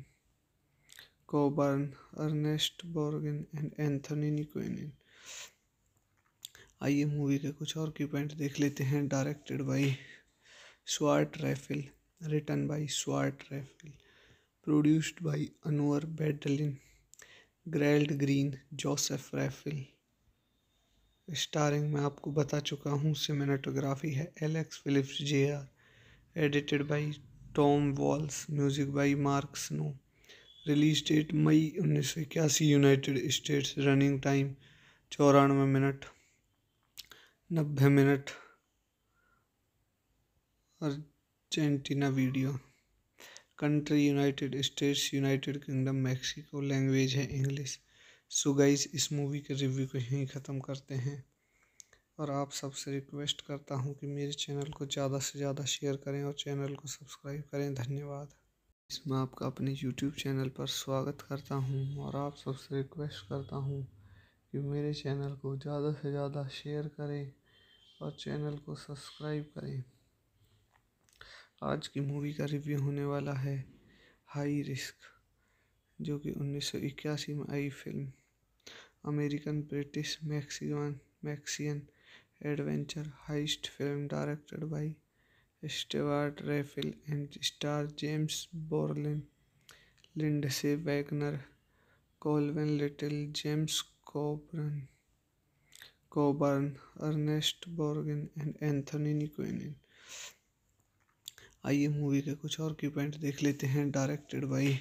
Coburn Ernest Borgnine and Anthony Quinn. आइए मूवी के कुछ और की पॉइंट देख लेते हैं। Directed by Stuart Raffill, written by Stuart Raffill, produced by Anwar बैडलिन, Gerald Green, Joseph Raffill. Starring मैं आपको बता चुका हूँ। सिनेमेटोग्राफी है Alex Phillips J are, edited by Tom Walls, music by Mark Snow. Release date मई उन्नीस सौ इक्यासी, यूनाइटेड स्टेट्स। रनिंग टाइम चौरानवे मिनट, नब्बे minute Argentina video. Country United States, United Kingdom, Mexico. Language है इंग्लिश। सो गाइस, इस movie के review को यहीं ख़त्म करते हैं और आप सबसे रिक्वेस्ट करता हूं कि मेरे चैनल को ज़्यादा से ज़्यादा शेयर करें और चैनल को सब्सक्राइब करें। धन्यवाद। इसमें आपका अपने यूट्यूब चैनल पर स्वागत करता हूं और आप सबसे रिक्वेस्ट करता हूं कि मेरे चैनल को ज़्यादा से ज़्यादा शेयर करें और चैनल को सब्सक्राइब करें। आज की मूवी का रिव्यू होने वाला है हाई रिस्क, जो कि उन्नीस सौ इक्यासी में आई film American British Mexican मैक्सियन adventure heist film directed by Stuart Raffill and star James Brolin, Lindsay Wagner, Cleavon Little, James Coburn Coburn Ernest Borgnine and Anthony Quinn. आइए मूवी के कुछ और की पॉइंट देख लेते हैं। Directed by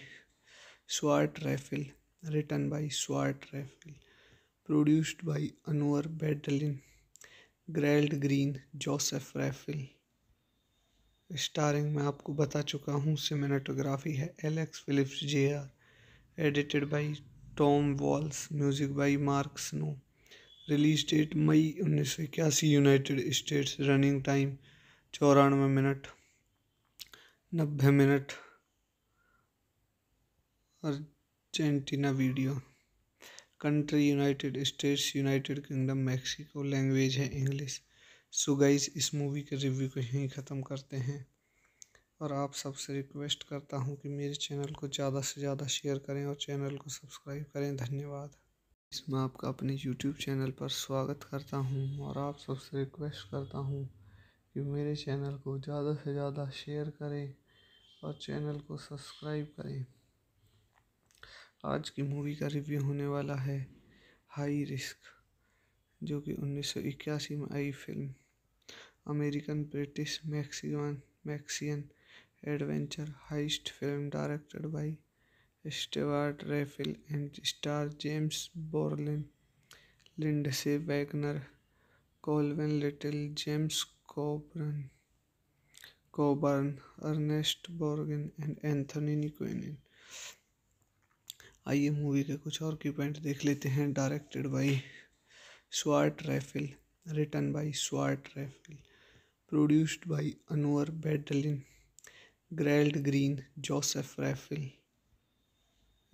Stuart Raffill, written by Stuart Raffill, produced by Anwar बैडलिन, Gerald Green, Joseph Raffill. Starring मैं आपको बता चुका हूँ। सिनेमेटोग्राफी है Alex Phillips J are, edited by Tom Walls, music by Mark Snow. Release date मई उन्नीस सौ इक्यासी, यूनाइटेड स्टेट्स। रनिंग टाइम चौरानवे मिनट, नब्बे minute Argentina video. Country United States, United Kingdom, Mexico. Language है इंग्लिश। सो गाइस, इस movie के review को यहीं ख़त्म करते हैं और आप सबसे रिक्वेस्ट करता हूं कि मेरे चैनल को ज़्यादा से ज़्यादा शेयर करें और चैनल को सब्सक्राइब करें। धन्यवाद। इसमें आपका अपने यूट्यूब चैनल पर स्वागत करता हूं और आप सबसे रिक्वेस्ट करता हूं कि मेरे चैनल को ज़्यादा से ज़्यादा शेयर करें और चैनल को सब्सक्राइब करें। आज की मूवी का रिव्यू होने वाला है हाई रिस्क, जो कि उन्नीस सौ इक्यासी में आई film American British Mexican मैक्सियन adventure heist film directed by Stuart Raffill and star James Brolin, Lindsay Wagner, Cleavon Little, James Coburn Coburn Ernest Borgnine and Anthony Quinn. आइए मूवी के कुछ और की पॉइंट देख लेते हैं। Directed by Stuart Raffill, written by Stuart Raffill, produced by Anwar बैडलिन, Gerald Green, Joseph Raffill.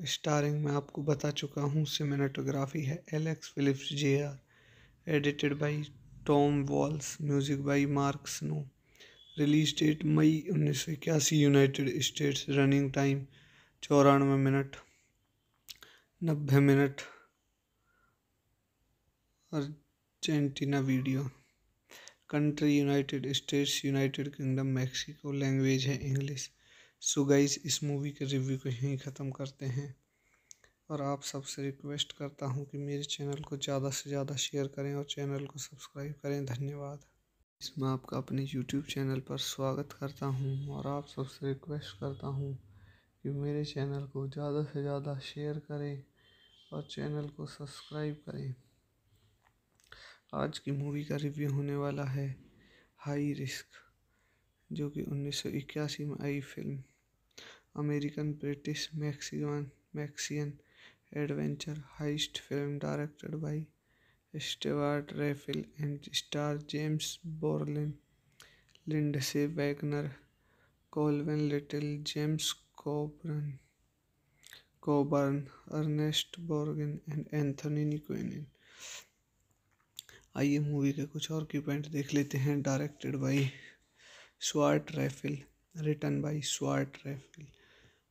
Starring मैं आपको बता चुका हूँ। सिनेमेटोग्राफी है Alex Phillips J are. Edited by Tom Walls, music by Mark Snow. Release date मई उन्नीस सौ इक्यासी यूनाइटेड स्टेट्स। रनिंग टाइम चौरानवे मिनट, नब्बे minute Argentina video. Country United States, United Kingdom, Mexico. Language है इंग्लिश। सो गाइस इस movie के review को यहीं ख़त्म करते हैं और आप सबसे रिक्वेस्ट करता हूं कि मेरे चैनल को ज़्यादा से ज़्यादा शेयर करें और चैनल को सब्सक्राइब करें। धन्यवाद। इसमें आपका अपने यूट्यूब चैनल पर स्वागत करता हूं और आप सबसे रिक्वेस्ट करता हूं कि मेरे चैनल को ज़्यादा से ज़्यादा शेयर करें और चैनल को सब्सक्राइब करें। आज की मूवी का रिव्यू होने वाला है हाई रिस्क, जो कि उन्नीस सौ इक्यासी में आई film American British Mexican मैक्सियन adventure heist film directed by Stuart Raffill and star James Brolin, Lindsay Wagner, Cleavon Little, James Coburn Coburn Ernest Borgnine and Anthony Quinn. आइए मूवी के कुछ और की पॉइंट देख लेते हैं। Directed by Stuart Raffill, written by Stuart Raffill,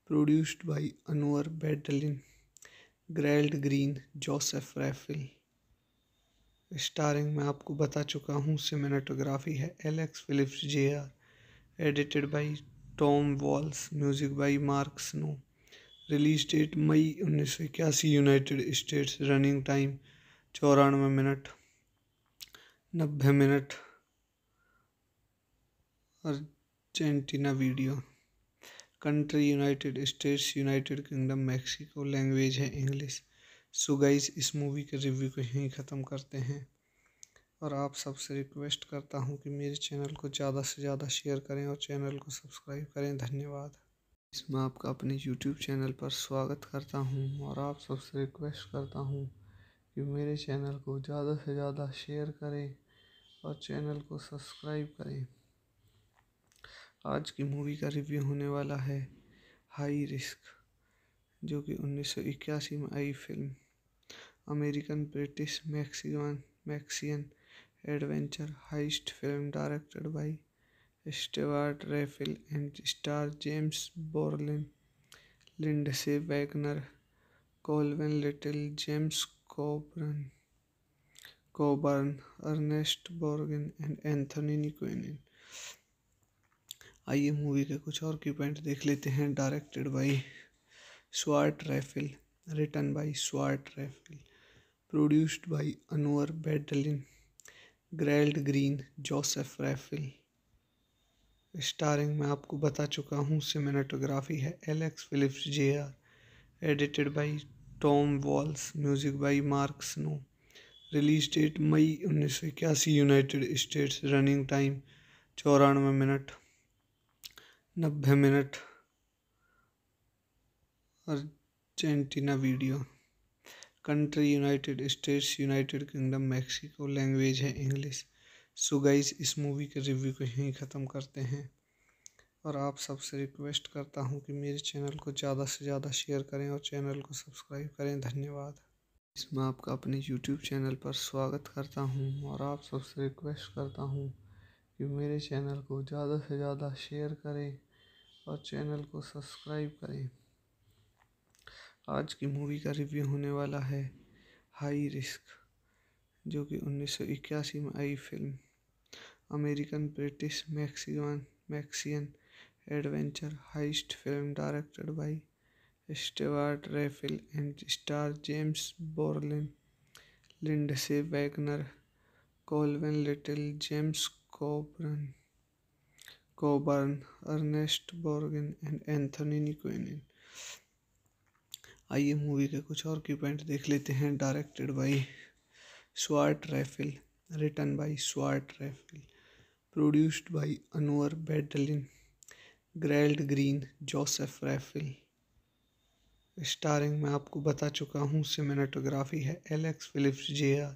produced by Anwar बैडलिन, Gerald Green, Joseph Raffill. Starring मैं आपको बता चुका हूँ। सिनेमेटोग्राफी है Alex Phillips J are. Edited by Tom Walls, music by Mark Snow. Release date मई उन्नीस सौ इक्यासी यूनाइटेड स्टेट्स। रनिंग टाइम चौरानवे मिनट, नब्बे minute Argentina video. Country United States, United Kingdom, Mexico. Language है इंग्लिश। सो गाइस इस movie के review को यहीं ख़त्म करते हैं और आप सबसे रिक्वेस्ट करता हूं कि मेरे चैनल को ज़्यादा से ज़्यादा शेयर करें और चैनल को सब्सक्राइब करें। धन्यवाद। इसमें आपका अपने यूट्यूब चैनल पर स्वागत करता हूं और आप सबसे रिक्वेस्ट करता हूं कि मेरे चैनल को ज़्यादा से ज़्यादा शेयर करें और चैनल को सब्सक्राइब करें। आज की मूवी का रिव्यू होने वाला है हाई रिस्क, जो कि उन्नीस सौ इक्यासी में आई film American British Mexican मैक्सियन adventure heist film directed by Stuart Raffill and star James Brolin, Lindsay Wagner, Cleavon Little, James Coburn Coburn Ernest Borgnine and Anthony Quinn. आइए मूवी के कुछ और की पॉइंट देख लेते हैं। Directed by Stuart Raffill, written by Stuart Raffill, produced by Anwar बैडलिन, Gerald Green, Joseph Raffill. Starring मैं आपको बता चुका हूँ। सिनेमेटोग्राफी है Alex Phillips J are. Edited by Tom Walls, music by Mark Snow. Release date मई उन्नीस सौ इक्यासी यूनाइटेड स्टेट्स। रनिंग टाइम चौरानवे मिनट, नब्बे minute Argentina video. Country United States, United Kingdom, Mexico. Language है इंग्लिश। सो गाइस इस movie के review को यहीं ख़त्म करते हैं और आप सबसे रिक्वेस्ट करता हूं कि मेरे चैनल को ज़्यादा से ज़्यादा शेयर करें और चैनल को सब्सक्राइब करें। धन्यवाद। इसमें आपका अपने यूट्यूब चैनल पर स्वागत करता हूँ और आप सबसे रिक्वेस्ट करता हूँ कि मेरे चैनल को ज़्यादा से ज़्यादा शेयर करें और चैनल को सब्सक्राइब करें। आज की मूवी का रिव्यू होने वाला है हाई रिस्क, जो कि उन्नीस सौ इक्यासी में आई film American British Mexican मैक्सियन adventure heist film directed by Stuart Raffill and star James Brolin, Lindsay Wagner, Cleavon Little, James Coburn Coburn, Ernest Borgnine and Anthony Quinn. आइए मूवी के कुछ और की पॉइंट देख लेते हैं। Directed by Stuart Raffill, written by Stuart Raffill, produced by Anwar बैडलिन, Gerald Green, Joseph Raffill. Starring मैं आपको बता चुका हूँ। सिनेमेटोग्राफी है Alex Phillips J are.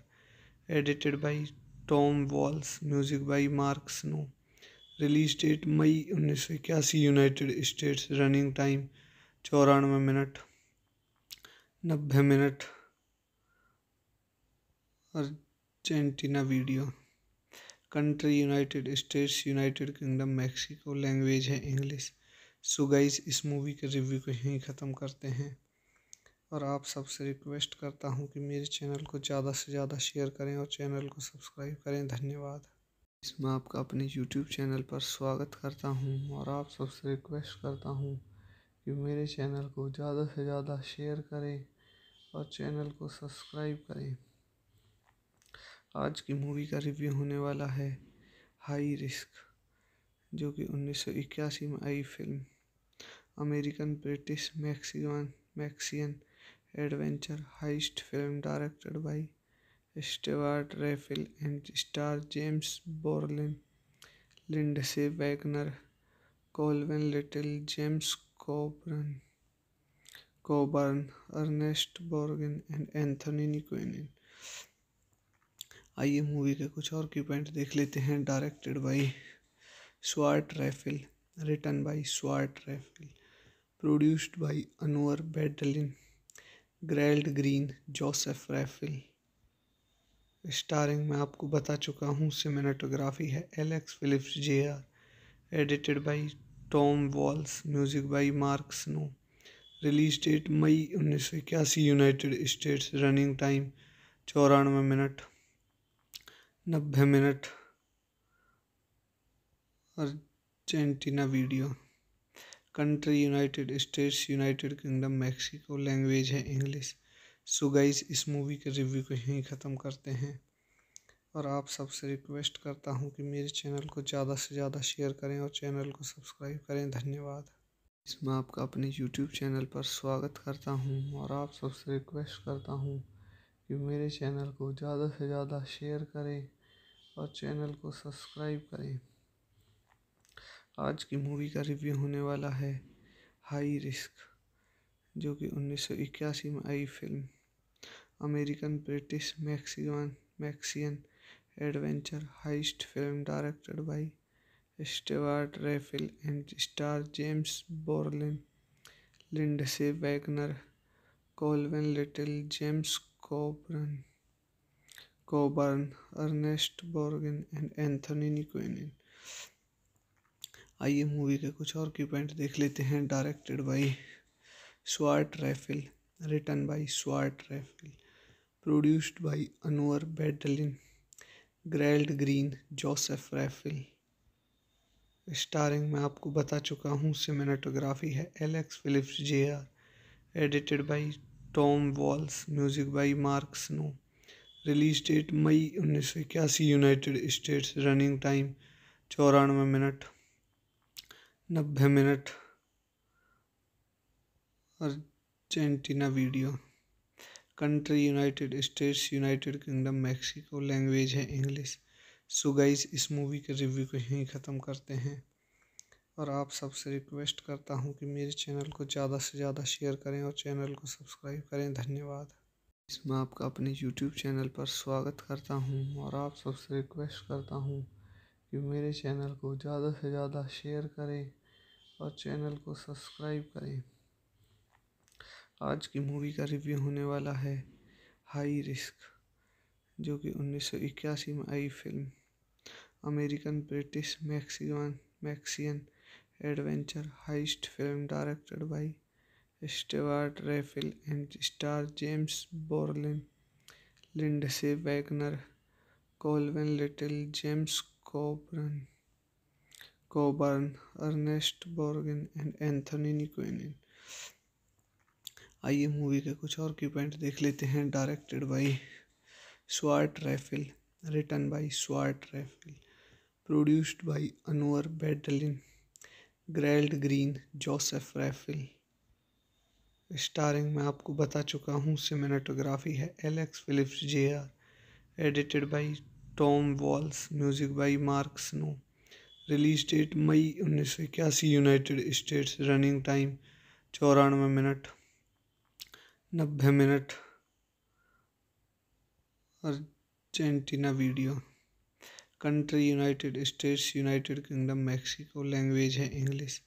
Edited by Tom Walls, music by Mark Snow. Release date मई उन्नीस सौ इक्यासी यूनाइटेड स्टेट्स। रनिंग टाइम चौरानवे मिनट, नब्बे minute Argentina video. Country United States, United Kingdom, Mexico. Language है इंग्लिश। सो गाइस इस movie के review को यहीं ख़त्म करते हैं और आप सबसे रिक्वेस्ट करता हूं कि मेरे चैनल को ज़्यादा से ज़्यादा शेयर करें और चैनल को सब्सक्राइब करें। धन्यवाद। इसमें आपका अपने यूट्यूब चैनल पर स्वागत करता हूं और आप सबसे रिक्वेस्ट करता हूं कि मेरे चैनल को ज़्यादा से ज़्यादा शेयर करें और चैनल को सब्सक्राइब करें। आज की मूवी का रिव्यू होने वाला है हाई रिस्क, जो कि उन्नीस सौ इक्यासी में आई film. American British Mexican मैक्सियन adventure heist film. Directed by Stuart Raffill and star James Brolin, Lindsay Wagner, Colvin Little, James Coburn Coburn Ernest Borgnine and Anthony Quinn. आइए मूवी के कुछ और की पॉइंट देख लेते हैं। Directed by Stuart Raffill, written by Stuart Raffill, produced by Anwar बैडलिन, Gerald Green, Joseph Raffill. Starring मैं आपको बता चुका हूँ। सिनेमेटोग्राफी है Alex Phillips J are. Edited by Tom Walls, music by Mark Snow. Release date मई उन्नीस सौ इक्यासी यूनाइटेड स्टेट्स। रनिंग टाइम चौरानवे मिनट, नब्बे minute Argentina video. Country United States, United Kingdom, Mexico. Language है इंग्लिश। सो गाइस इस movie के review को यहीं ख़त्म करते हैं और आप सबसे रिक्वेस्ट करता हूं कि मेरे चैनल को ज़्यादा से ज़्यादा शेयर करें और चैनल को सब्सक्राइब करें। धन्यवाद। इसमें आपका अपने यूट्यूब चैनल पर स्वागत करता हूं और आप सबसे रिक्वेस्ट करता हूं कि मेरे चैनल को ज़्यादा से ज़्यादा शेयर करें और चैनल को सब्सक्राइब करें। आज की मूवी का रिव्यू होने वाला है हाई रिस्क, जो कि उन्नीस सौ इक्यासी में आई film. American British Mexican मैक्सियन adventure heist film. Directed by Stuart Raffill and star James Brolin, Lindsay Wagner, Colvin Little, James Coburn Coburn Ernest Borgnine and Anthony Quinn. आइए मूवी के कुछ और की पॉइंट देख लेते हैं। Directed by Stuart Raffill, written by Stuart Raffill, produced by Anwar बैडलिन, Gerald Green, Joseph Raffill. Starring मैं आपको बता चुका हूँ। सिनेमेटोग्राफी है Alex Phillips J are. Edited by Tom Walls, music by Mark Snow. Release date मई उन्नीस सौ इक्यासी यूनाइटेड स्टेट्स। रनिंग टाइम चौरानवे मिनट, नब्बे minute Argentina video. Country United States, United Kingdom, Mexico. Language है इंग्लिश। सो गाइस इस movie के review को यहीं ख़त्म करते हैं और आप सबसे रिक्वेस्ट करता हूं कि मेरे चैनल को ज़्यादा से ज़्यादा शेयर करें और चैनल को सब्सक्राइब करें। धन्यवाद। इसमें आपका अपने यूट्यूब चैनल पर स्वागत करता हूँ और आप सबसे रिक्वेस्ट करता हूँ कि मेरे चैनल को ज़्यादा से ज़्यादा शेयर करें और चैनल को सब्सक्राइब करें। आज की मूवी का रिव्यू होने वाला है हाई रिस्क, जो कि उन्नीस सौ इक्यासी में आई film. American British Mexican मैक्सियन adventure heist film. Directed by Stuart Raffill and star James Brolin, Lindsay Wagner, Colvin Little, James Coburn Coburn Ernest Borgnine and Anthony Quinn. आइए मूवी के कुछ और की पॉइंट देख लेते हैं। Directed by Stuart Raffill, written by Stuart Raffill, produced by Anwar बैडलिन, Gerald Green, Joseph Raffill. Starring मैं आपको बता चुका हूँ। सिनेमेटोग्राफी है Alex Phillips J are. Edited by Tom Walls. Music by Mark Snow. Release date मई उन्नीस सौ इक्यासी यूनाइटेड स्टेट्स। रनिंग टाइम चौरानवे मिनट, नब्बे minute. Argentina video. Country United States, United Kingdom, Mexico. Language है इंग्लिश।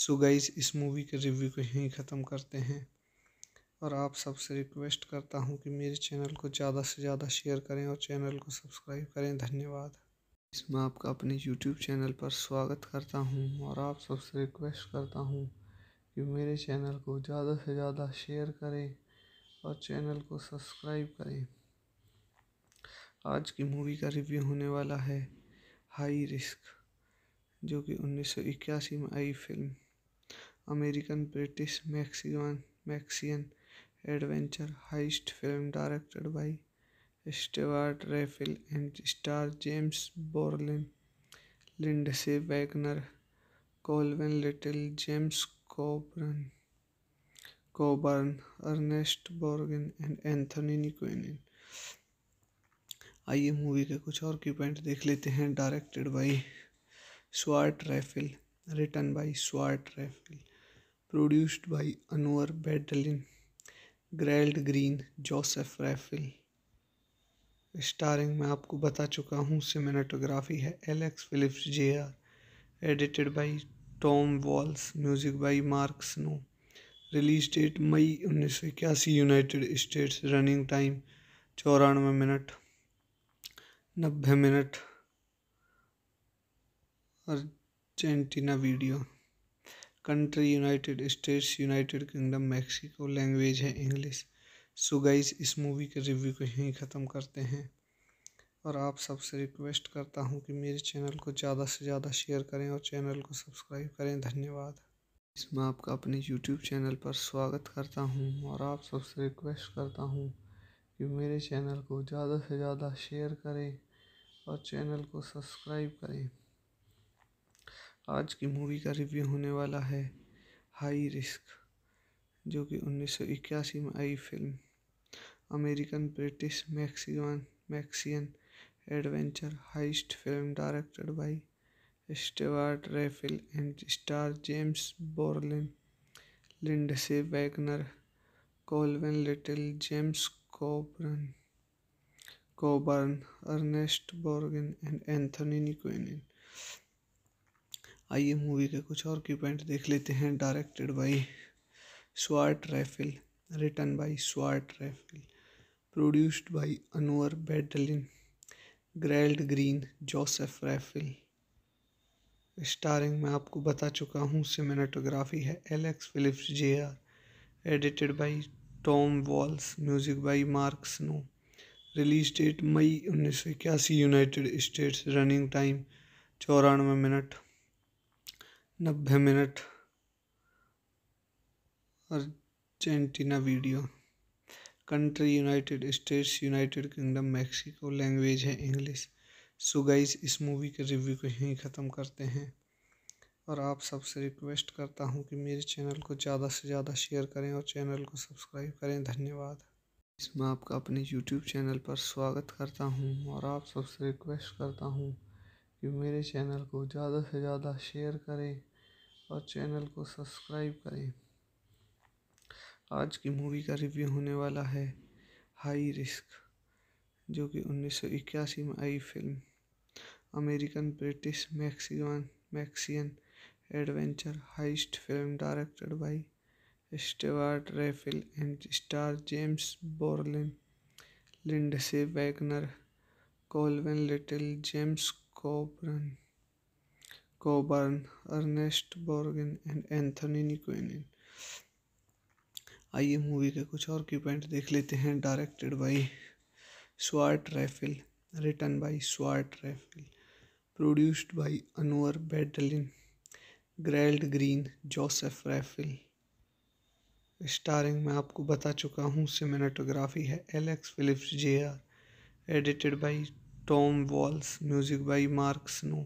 सो गाइस, इस movie के review को यहीं ख़त्म करते हैं और आप सबसे रिक्वेस्ट करता हूं कि मेरे चैनल को ज़्यादा से ज़्यादा शेयर करें और चैनल को सब्सक्राइब करें। धन्यवाद। इसमें आपका अपने यूट्यूब चैनल पर स्वागत करता हूं और आप सबसे रिक्वेस्ट करता हूं कि मेरे चैनल को ज़्यादा से ज़्यादा शेयर करें और चैनल को सब्सक्राइब करें। आज की मूवी का रिव्यू होने वाला है हाई रिस्क, जो कि उन्नीस सौ इक्यासी में आई film. American British Mexican मैक्सियन adventure heist film, directed by Stuart Raffill and star James Brolin, Lindsay Wagner, Colvin Little, James Coburn Coburn Ernest Borgnine and Anthony Quinn. आइए मूवी के कुछ और की पॉइंट देख लेते हैं। Directed by Stuart Raffill, written by Stuart Raffill, produced by Anwar बैडलिन, Gerald Green, Joseph Raffill. Starring मैं आपको बता चुका हूँ। सिनेमेटोग्राफी है Alex Phillips J are. Edited by Tom Walls. Music by Mark Snow. Release date मई उन्नीस सौ इक्यासी यूनाइटेड स्टेट्स। रनिंग टाइम चौरानवे मिनट, नब्बे minute. Argentina video. Country United States, United Kingdom, Mexico. Language है इंग्लिश। सो गाइस, इस movie के review को यहीं ख़त्म करते हैं और आप सबसे रिक्वेस्ट करता हूं कि मेरे चैनल को ज़्यादा से ज़्यादा शेयर करें और चैनल को सब्सक्राइब करें। धन्यवाद। इसमें आपका अपने यूट्यूब चैनल पर स्वागत करता हूँ और आप सबसे रिक्वेस्ट करता हूँ कि मेरे चैनल को ज़्यादा से ज़्यादा शेयर करें और चैनल को सब्सक्राइब करें। आज की मूवी का रिव्यू होने वाला है हाई रिस्क, जो कि उन्नीस सौ इक्यासी में आई film. American British Mexican मैक्सियन adventure heist film, directed by Stuart Raffill and star James Brolin, Lindsay Wagner, Colvin Little, James Coburn Coburn Ernest Borgnine and Anthony Quinn. आइए मूवी के कुछ और की पॉइंट देख लेते हैं। Directed by Stuart Raffill, written by Stuart Raffill, produced by Anwar बैडलिन, Gerald Green, Joseph Raffill. Starring मैं आपको बता चुका हूँ। सिनेमेटोग्राफी है Alex Phillips J are. Edited by Tom Walls. Music by Mark Snow. Release date मई उन्नीस सौ इक्यासी यूनाइटेड स्टेट्स। रनिंग टाइम चौरानवे मिनट, नब्बे minute. Argentina video. Country United States, United Kingdom, Mexico. Language है इंग्लिश। सो गाइस, इस movie के review को यहीं ख़त्म करते हैं और आप सबसे रिक्वेस्ट करता हूं कि मेरे चैनल को ज़्यादा से ज़्यादा शेयर करें और चैनल को सब्सक्राइब करें। धन्यवाद। इसमें आपका अपने यूट्यूब चैनल पर स्वागत करता हूं और आप सबसे रिक्वेस्ट करता हूं कि मेरे चैनल को ज़्यादा से ज़्यादा शेयर करें और चैनल को सब्सक्राइब करें। आज की मूवी का रिव्यू होने वाला है हाई रिस्क, जो कि उन्नीस सौ इक्यासी में आई film. American British Mexican मैक्सियन adventure heist film, directed by Stuart Raffill and star James Brolin, Lindsay Wagner, Colvin Little, James Coburn Coburn Ernest Borgnine and Anthony Quinn. आइए मूवी के कुछ और की पॉइंट देख लेते हैं। Directed by Stuart Raffill, written by Stuart Raffill, produced by Anwar बैडलिन, Gerald Green, Joseph Raffill. Starring मैं आपको बता चुका हूँ। सिनेमेटोग्राफी है Alex Phillips J are. Edited by Tom Walls, music by Mark Snow.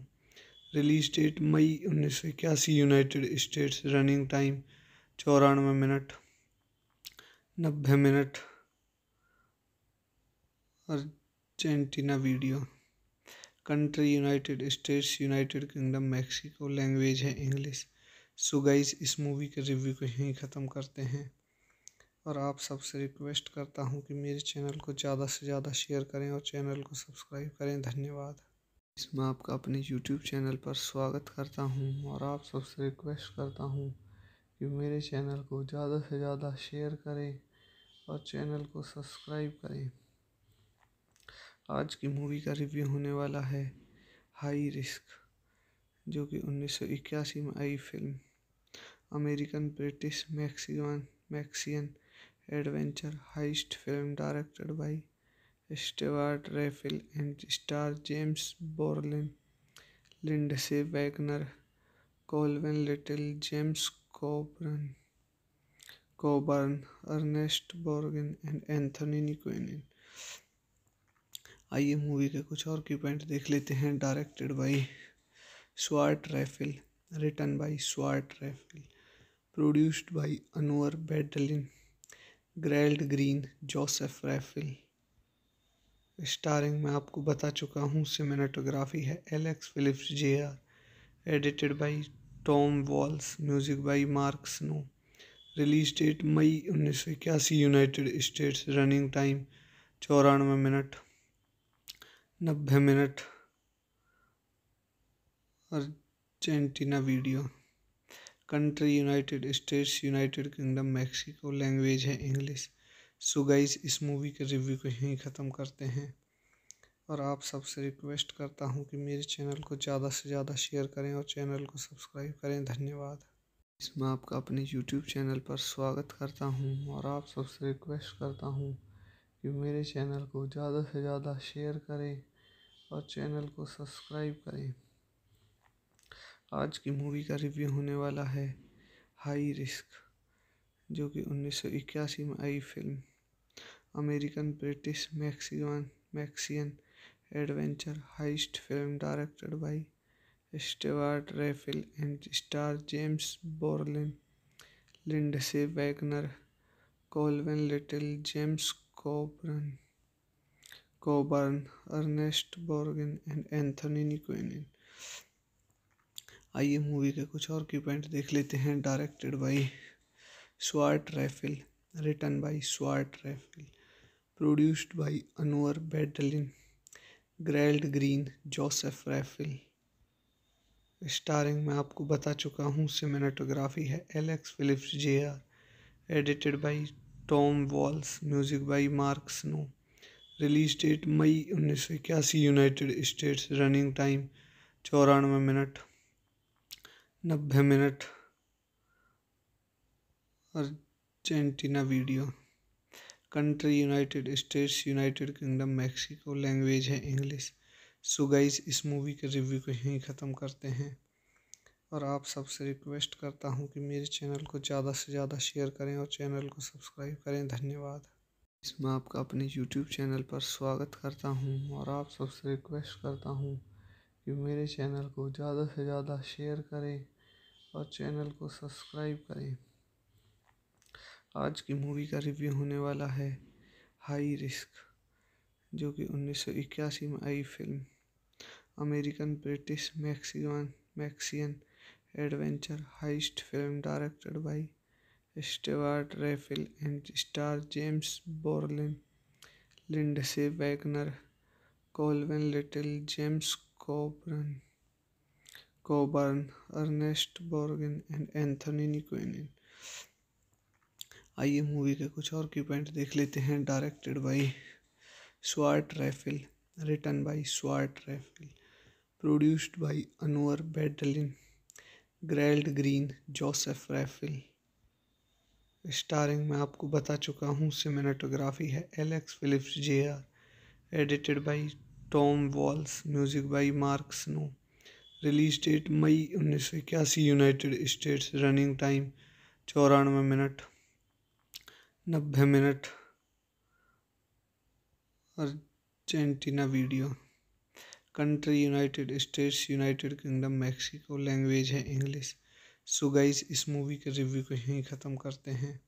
Release date मई उन्नीस सौ इक्यासी यूनाइटेड स्टेट्स। रनिंग टाइम चौरानवे मिनट, नब्बे minute. Argentina video. Country United States, United Kingdom, Mexico. Language है इंग्लिश। सो गाइस, इस movie के review को यहीं ख़त्म करते हैं और आप सबसे रिक्वेस्ट करता हूं कि मेरे चैनल को ज़्यादा से ज़्यादा शेयर करें और चैनल को सब्सक्राइब करें। धन्यवाद। इसमें आपका अपने यूट्यूब चैनल पर स्वागत करता हूं और आप सबसे रिक्वेस्ट करता हूं कि मेरे चैनल को ज़्यादा से ज़्यादा शेयर करें और चैनल को सब्सक्राइब करें। आज की मूवी का रिव्यू होने वाला है हाई रिस्क, जो कि उन्नीस सौ इक्यासी में आई film. American British Mexican मैक्सियन adventure heist film directed by Stuart Raffill and star James Brolin, Lindsay Wagner, Colvin Little, James Coburn Coburn Ernest Borgnine and Anthony Quinn. आइए मूवी के कुछ और की पॉइंट देख लेते हैं। Directed by Stuart Raffill, written by Stuart Raffill, produced by Anwar बैडलिन, Gerald Green, Joseph Raffill. Starring मैं आपको बता चुका हूँ। सिनेमेटोग्राफी है Alex Phillips J are. Edited by Tom Walls, music by Mark Snow. Release date मई उन्नीस सौ इक्यासी यूनाइटेड स्टेट्स। रनिंग टाइम चौरानवे मिनट, नब्बे minute. Argentina video. Country United States, United Kingdom, Mexico. Language है इंग्लिश। सो गाइस, इस movie के review को यहीं ख़त्म करते हैं और आप सबसे रिक्वेस्ट करता हूं कि मेरे चैनल को ज़्यादा से ज़्यादा शेयर करें और चैनल को सब्सक्राइब करें। धन्यवाद। इसमें आपका अपने यूट्यूब चैनल पर स्वागत करता हूँ और आप सबसे रिक्वेस्ट करता हूँ कि मेरे चैनल को ज़्यादा से ज़्यादा शेयर करें और चैनल को सब्सक्राइब करें। आज की मूवी का रिव्यू होने वाला है हाई रिस्क, जो कि उन्नीस सौ इक्यासी में आई film. American British Mexican मैक्सियन adventure heist film directed by Stuart Raffill and star James Brolin, Lindsay Wagner, Colvin Little, James Coburn Coburn Ernest Borgnine and Anthony Quinn. आइए मूवी के कुछ और की पॉइंट देख लेते हैं। Directed by Stuart Raffill, written by Stuart Raffill, produced by Anwar बैडलिन, Gerald Green, Joseph Raffill. Starring मैं आपको बता चुका हूँ। सिनेमेटोग्राफी है Alex Phillips J are. Edited by Tom Walls, music by Mark Snow. Release date मई उन्नीस सौ इक्यासी यूनाइटेड स्टेट्स। रनिंग टाइम चौरानवे मिनट, नब्बे minute. Argentina video. Country United States, United Kingdom, Mexico. Language है इंग्लिश। सो गाइस, इस movie के review को यहीं ख़त्म करते हैं और आप सबसे रिक्वेस्ट करता हूं कि मेरे चैनल को ज़्यादा से ज़्यादा शेयर करें और चैनल को सब्सक्राइब करें। धन्यवाद। इसमें आपका अपने यूट्यूब चैनल पर स्वागत करता हूं और आप सबसे रिक्वेस्ट करता हूं कि मेरे चैनल को ज़्यादा से ज़्यादा शेयर करें और चैनल को सब्सक्राइब करें। आज की मूवी का रिव्यू होने वाला है हाई रिस्क, जो कि उन्नीस सौ इक्यासी में आई film. American British Mexican मैक्सियन adventure heist film directed by Stuart Raffill and star James Brolin, Lindsay Wagner, Colvin Little, James Coburn Coburn Ernest Borgnine and Anthony Quinn. आइए मूवी के कुछ और की पॉइंट देख लेते हैं। Directed by Stuart Raffill, written by Stuart Raffill, produced by Anwar बैडलिन, Gerald Green, Joseph Raffill. Starring मैं आपको बता चुका हूँ। सिनेमेटोग्राफी है Alex Phillips J are. Edited by Tom Walls, music by Mark Snow. Release date मई उन्नीस सौ इक्यासी यूनाइटेड स्टेट्स। रनिंग टाइम चौरानवे मिनट, नब्बे minute. Argentina video. Country United States, United Kingdom, Mexico. Language है इंग्लिश। सो गाइस इस movie के review को यहीं ख़त्म करते हैं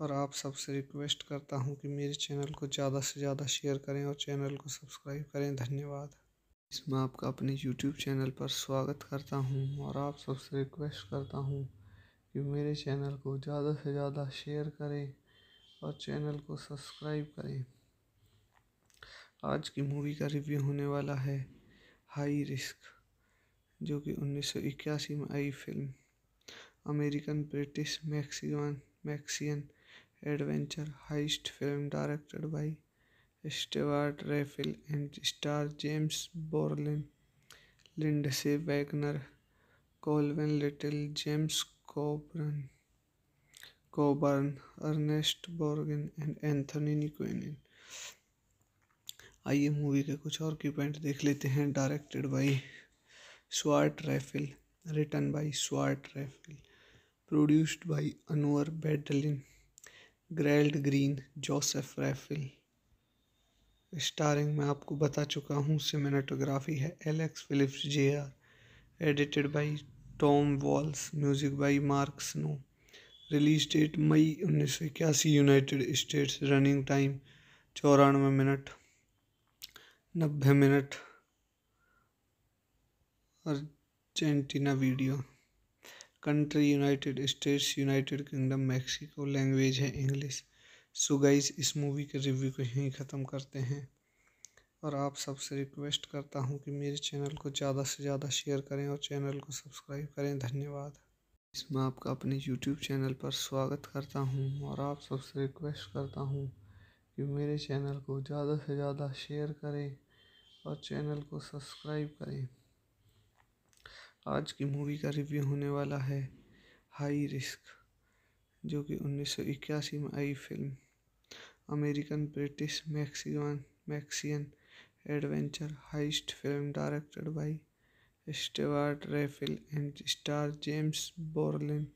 और आप सबसे रिक्वेस्ट करता हूं कि मेरे चैनल को ज़्यादा से ज़्यादा शेयर करें और चैनल को सब्सक्राइब करें। धन्यवाद। इसमें आपका अपने यूट्यूब चैनल पर स्वागत करता हूं और आप सबसे रिक्वेस्ट करता हूं कि मेरे चैनल को ज़्यादा से ज़्यादा शेयर करें और चैनल को सब्सक्राइब करें। आज की मूवी का रिव्यू होने वाला है हाई रिस्क, जो कि उन्नीस सौ इक्यासी में आई film American British Mexican मैक्सियन adventure heist film directed by Stuart Raffill and star James Brolin, Lindsay Wagner, Colvin Little, James Coburn Coburn Ernest Borgnine and Anthony Quinn. आइए मूवी के कुछ और की पॉइंट देख लेते हैं। Directed by Stuart Raffill, written by Stuart Raffill, produced by Anwar बैडलिन, Gerald Green, Joseph Raffill. Starring मैं आपको बता चुका हूँ। सिनेमेटोग्राफी है Alex Phillips J are, edited by Tom Walls, music by Mark Snow. Release date मई उन्नीस सौ इक्यासी, यूनाइटेड स्टेट्स। रनिंग टाइम चौरानवे मिनट, नब्बे minute Argentina video. Country United States, United Kingdom, Mexico. Language है इंग्लिश। सो गाइस इस movie के review को यहीं ख़त्म करते हैं और आप सबसे रिक्वेस्ट करता हूं कि मेरे चैनल को ज़्यादा से ज़्यादा शेयर करें और चैनल को सब्सक्राइब करें। धन्यवाद। इसमें आपका अपने यूट्यूब चैनल पर स्वागत करता हूं और आप सबसे रिक्वेस्ट करता हूं कि मेरे चैनल को ज़्यादा से ज़्यादा शेयर करें और चैनल को सब्सक्राइब करें। आज की मूवी का रिव्यू होने वाला है हाई रिस्क, जो कि उन्नीस सौ इक्यासी में आई film American British Mexican मैक्सियन adventure heist film directed by Stuart Raffill and star James Brolin,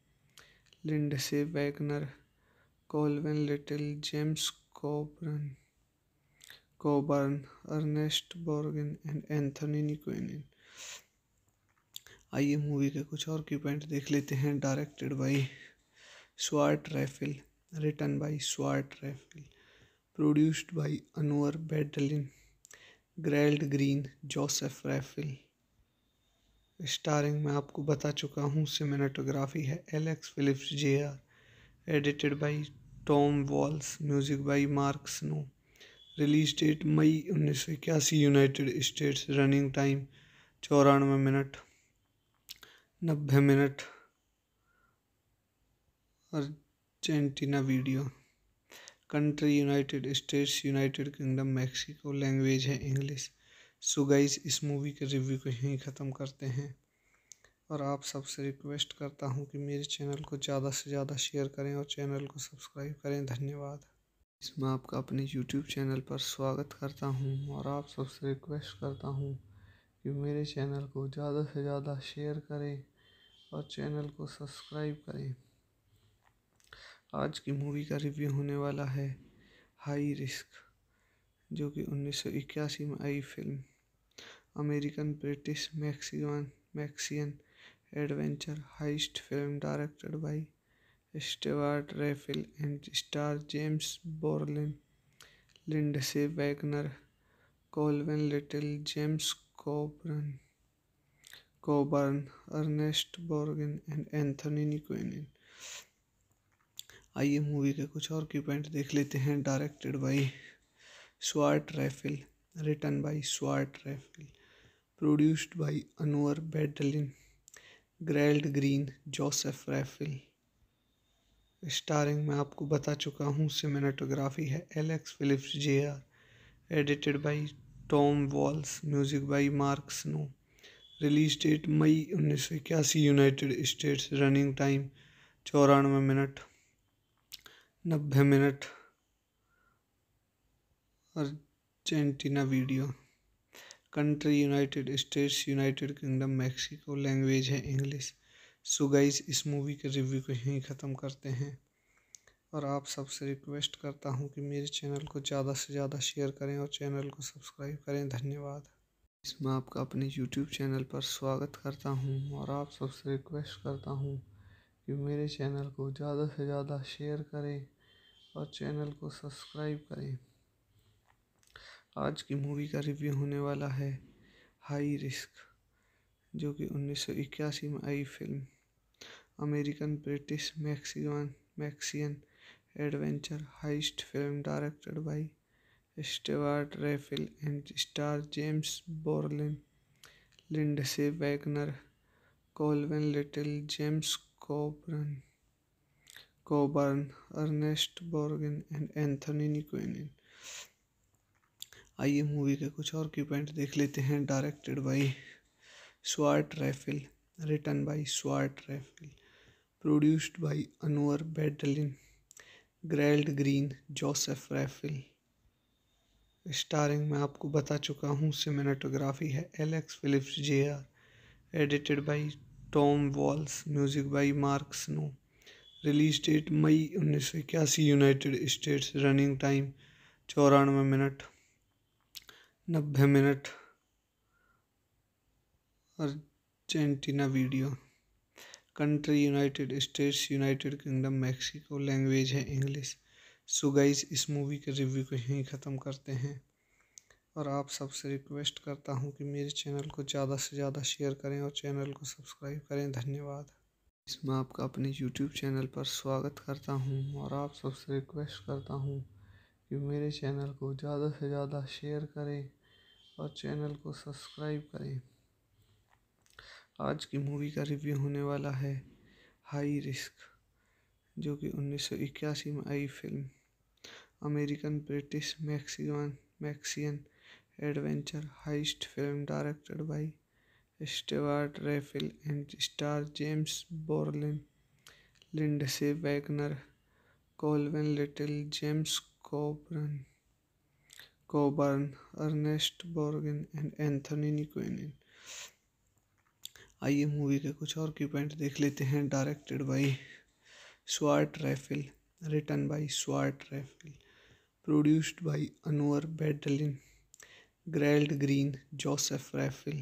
Lindsay Wagner, Colvin Little, James Coburn Coburn Ernest Borgnine and Anthony Quinn. आइए मूवी के कुछ और की पॉइंट देख लेते हैं। Directed by Stuart Raffill, written by Stuart Raffill, produced by Anwar बैडलिन, Gerald Green, Joseph Raffill. Starring मैं आपको बता चुका हूँ। सिनेमेटोग्राफी है Alex Phillips J are, edited by Tom Walls, music by Mark Snow. Release date मई उन्नीस सौ इक्यासी, यूनाइटेड स्टेट्स। रनिंग टाइम चौरानवे मिनट, नब्बे minute Argentina video. Country United States, United Kingdom, Mexico. Language है इंग्लिश। सो गाइस इस movie के review को यहीं ख़त्म करते हैं और आप सबसे रिक्वेस्ट करता हूं कि मेरे चैनल को ज़्यादा से ज़्यादा शेयर करें और चैनल को सब्सक्राइब करें। धन्यवाद। इसमें आपका अपने यूट्यूब चैनल पर स्वागत करता हूं और आप सबसे रिक्वेस्ट करता हूं कि मेरे चैनल को ज़्यादा से ज़्यादा शेयर करें और चैनल को सब्सक्राइब करें। आज की मूवी का रिव्यू होने वाला है हाई रिस्क, जो कि उन्नीस सौ इक्यासी में आई film American British Mexican मैक्सियन adventure heist film directed by Stuart Raffill and star James Brolin, Lindsay Wagner, Colvin Little, James Coburn Coburn Ernest Borgnine and Anthony Quinn. आइए मूवी के कुछ और की पॉइंट देख लेते हैं। Directed by Stuart Raffill, written by Stuart Raffill, produced by Anwar बैडलिन, Gerald Green, Joseph Raffill. Starring मैं आपको बता चुका हूँ। सिनेमेटोग्राफी है Alex Phillips J are, edited by Tom Walls, music by Mark Snow. Release date मई उन्नीस सौ इक्यासी, यूनाइटेड स्टेट्स। रनिंग टाइम चौरानवे मिनट, नब्बे minute Argentina video. Country United States, United Kingdom, Mexico. Language है इंग्लिश। सो गाइस इस movie के review को यहीं ख़त्म करते हैं और आप सबसे रिक्वेस्ट करता हूं कि मेरे चैनल को ज़्यादा से ज़्यादा शेयर करें और चैनल को सब्सक्राइब करें। धन्यवाद। मैं आपका अपने YouTube चैनल पर स्वागत करता हूं और आप सबसे रिक्वेस्ट करता हूं कि मेरे चैनल को ज़्यादा से ज़्यादा शेयर करें और चैनल को सब्सक्राइब करें। आज की मूवी का रिव्यू होने वाला है हाई रिस्क, जो कि उन्नीस सौ इक्यासी में आई film American British Mexican मैक्सियन adventure heist film directed by Stuart Raffill and star James Brolin, Lindsay Wagner, Colvin Little, James Coburn Coburn Ernest Borgnine and Anthony Quinn. आइए मूवी के कुछ और की पॉइंट देख लेते हैं। Directed by Stuart Raffill, written by Stuart Raffill, produced by Anwar बैडलिन, Gerald Green, Joseph Raffill. Starring मैं आपको बता चुका हूँ। सिनेमेटोग्राफी है Alex Phillips J are, edited by Tom Walls, music by Mark Snow. Release date मई उन्नीस सौ इक्यासी, यूनाइटेड स्टेट्स। रनिंग टाइम चौरानवे मिनट, नब्बे minute Argentina video. Country United States, United Kingdom, Mexico. Language है इंग्लिश। सो गाइस, इस movie के review को यहीं ख़त्म करते हैं और आप सबसे रिक्वेस्ट करता हूं कि मेरे चैनल को ज़्यादा से ज़्यादा शेयर करें और चैनल को सब्सक्राइब करें। धन्यवाद। इसमें आपका अपने यूट्यूब चैनल पर स्वागत करता हूं और आप सबसे रिक्वेस्ट करता हूं कि मेरे चैनल को ज़्यादा से ज़्यादा शेयर करें और चैनल को सब्सक्राइब करें। आज की मूवी का रिव्यू होने वाला है हाई रिस्क, जो कि उन्नीस सौ इक्यासी में आई film American British Mexican मैक्सियन adventure heist film directed by Stuart Raffill and star James Brolin, Lindsay Wagner, Colvin Little, James Coburn Coburn Ernest Borgnine and Anthony Quinn. आइए मूवी के कुछ और की पॉइंट देख लेते हैं। Directed by Stuart Raffill, written by Stuart Raffill, produced by Anwar बैडलिन, Gerald Green, Joseph Raffill.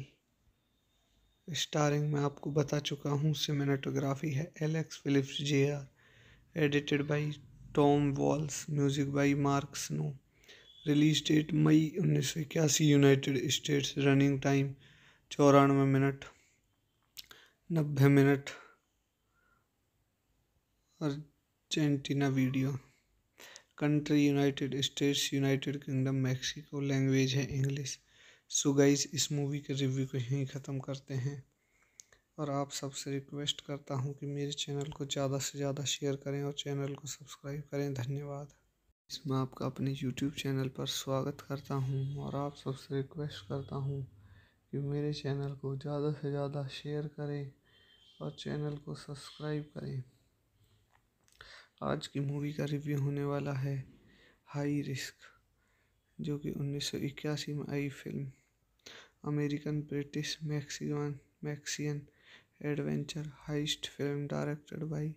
Starring मैं आपको बता चुका हूँ। सिनेमेटोग्राफी है Alex Phillips J are, edited by Tom Walls, music by Mark Snow. Release date मई उन्नीस सौ इक्यासी, यूनाइटेड स्टेट्स। रनिंग टाइम चौरानवे मिनट, नब्बे minute Argentina video. Country United States, United Kingdom, Mexico. Language है इंग्लिश। सो गाइस, इस movie के review को यहीं ख़त्म करते हैं और आप सबसे रिक्वेस्ट करता हूं कि मेरे चैनल को ज़्यादा से ज़्यादा शेयर करें और चैनल को सब्सक्राइब करें। धन्यवाद। इसमें आपका अपने यूट्यूब चैनल पर स्वागत करता हूँ और आप सबसे रिक्वेस्ट करता हूँ कि मेरे चैनल को ज़्यादा से ज़्यादा शेयर करें और चैनल को सब्सक्राइब करें। आज की मूवी का रिव्यू होने वाला है हाई रिस्क, जो कि उन्नीस सौ इक्यासी में आई film American British Mexican मैक्सियन adventure heist film directed by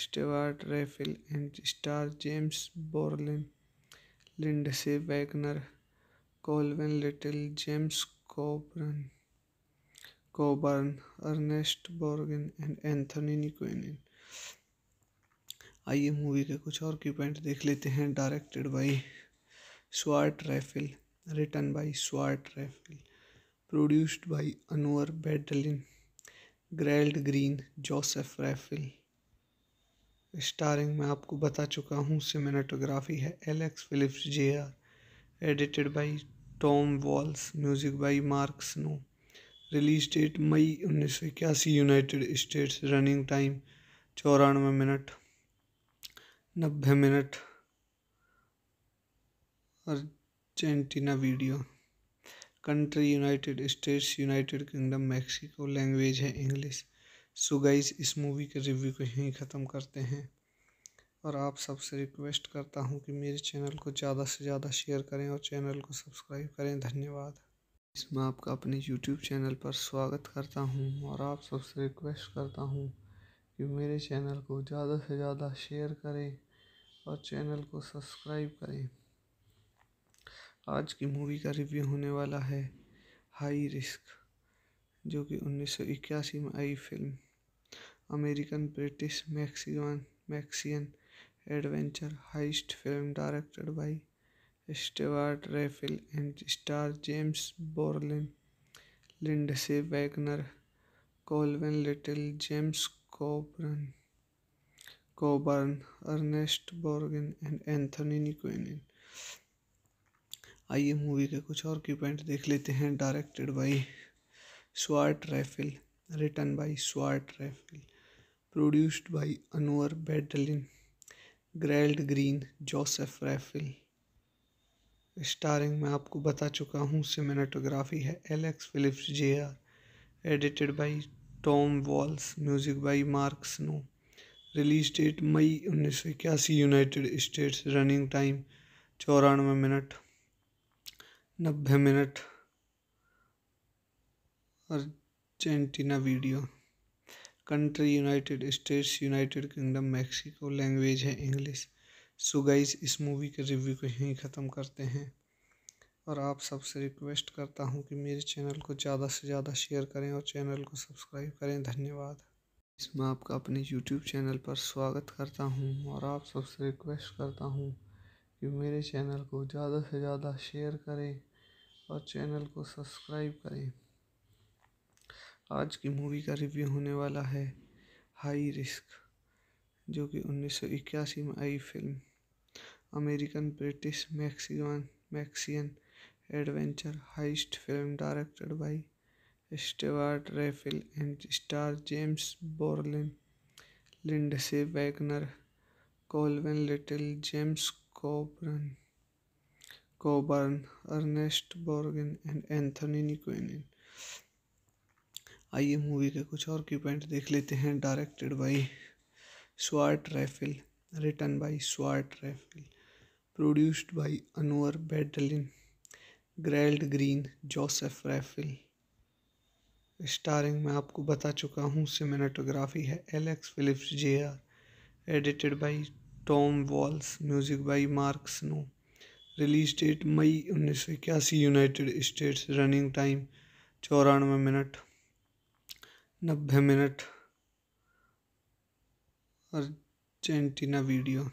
Stuart Raffill and star James Brolin, Lindsay Wagner, Colvin Little, James Coburn Coburn Ernest Borgnine and Anthony Quinn. आइए मूवी के कुछ और की पॉइंट देख लेते हैं। Directed by Stuart Raffill, written by Stuart Raffill, produced by Anwar बैडलिन, Gerald Green, Joseph Raffill. Starring मैं आपको बता चुका हूँ। सिनेमेटोग्राफी है Alex Phillips J are, edited by Tom Walls, music by Mark Snow. Release date मई उन्नीस सौ इक्यासी, यूनाइटेड स्टेट्स। रनिंग टाइम चौरानवे मिनट, नब्बे minute Argentina video. Country United States, United Kingdom, Mexico. Language है इंग्लिश। सो गाइस, इस movie के review को यहीं ख़त्म करते हैं और आप सबसे रिक्वेस्ट करता हूं कि मेरे चैनल को ज़्यादा से ज़्यादा शेयर करें और चैनल को सब्सक्राइब करें। धन्यवाद। इसमें आपका अपने YouTube चैनल पर स्वागत करता हूँ और आप सबसे रिक्वेस्ट करता हूँ कि मेरे चैनल को ज़्यादा से ज़्यादा शेयर करें और चैनल को सब्सक्राइब करें। आज की मूवी का रिव्यू होने वाला है हाई रिस्क, जो कि उन्नीस सौ इक्यासी में आई film American British Mexican मैक्सियन adventure heist film directed by Stuart Raffill and star James Brolin, Lindsay Wagner, Colvin Little, James Coburn Coburn Ernest Borgnine and Anthony Quinn. आइए मूवी के कुछ और की पॉइंट देख लेते हैं। Directed by Stuart Raffill, written by Stuart Raffill, produced by Anwar बैडलिन, Gerald Green, Joseph Raffill. Starring मैं आपको बता चुका हूँ। सिनेमेटोग्राफी है Alex Phillips J are, edited by Tom Walls, music by Mark Snow. Release date मई उन्नीस सौ इक्यासी यूनाइटेड स्टेट्स। रनिंग टाइम चौरानवे मिनट, नब्बे minute Argentina video. Country United States, United Kingdom, Mexico. Language है इंग्लिश। सो गाइस इस movie के review को यहीं ख़त्म करते हैं और आप सबसे रिक्वेस्ट करता हूं कि मेरे चैनल को ज़्यादा से ज़्यादा शेयर करें और चैनल को सब्सक्राइब करें। धन्यवाद। इसमें आपका अपने यूट्यूब चैनल पर स्वागत करता हूं और आप सबसे रिक्वेस्ट करता हूं कि मेरे चैनल को ज़्यादा से ज़्यादा शेयर करें और चैनल को सब्सक्राइब करें। आज की मूवी का रिव्यू होने वाला है हाई रिस्क, जो कि उन्नीस सौ इक्यासी में आई film American British Mexican मैक्सियन adventure heist film directed by Stuart Raffill and star James Brolin, Lindsay Wagner, Colvin Little, James Coburn Coburn Ernest Borgnine and Anthony Quinn. आइए मूवी के कुछ और की पॉइंट देख लेते हैं। Directed by Stuart Raffill, written by Stuart Raffill, produced by Anwar बैडलिन, Gerald Green, Joseph Raffill. Starring मैं आपको बता चुका हूँ। सिनेमेटोग्राफी है Alex Phillips J are, edited by Tom Walls, music by Mark Snow. Release date मई उन्नीस सौ इक्यासी यूनाइटेड स्टेट्स। रनिंग टाइम चौरानवे मिनट, नब्बे minute Argentina video.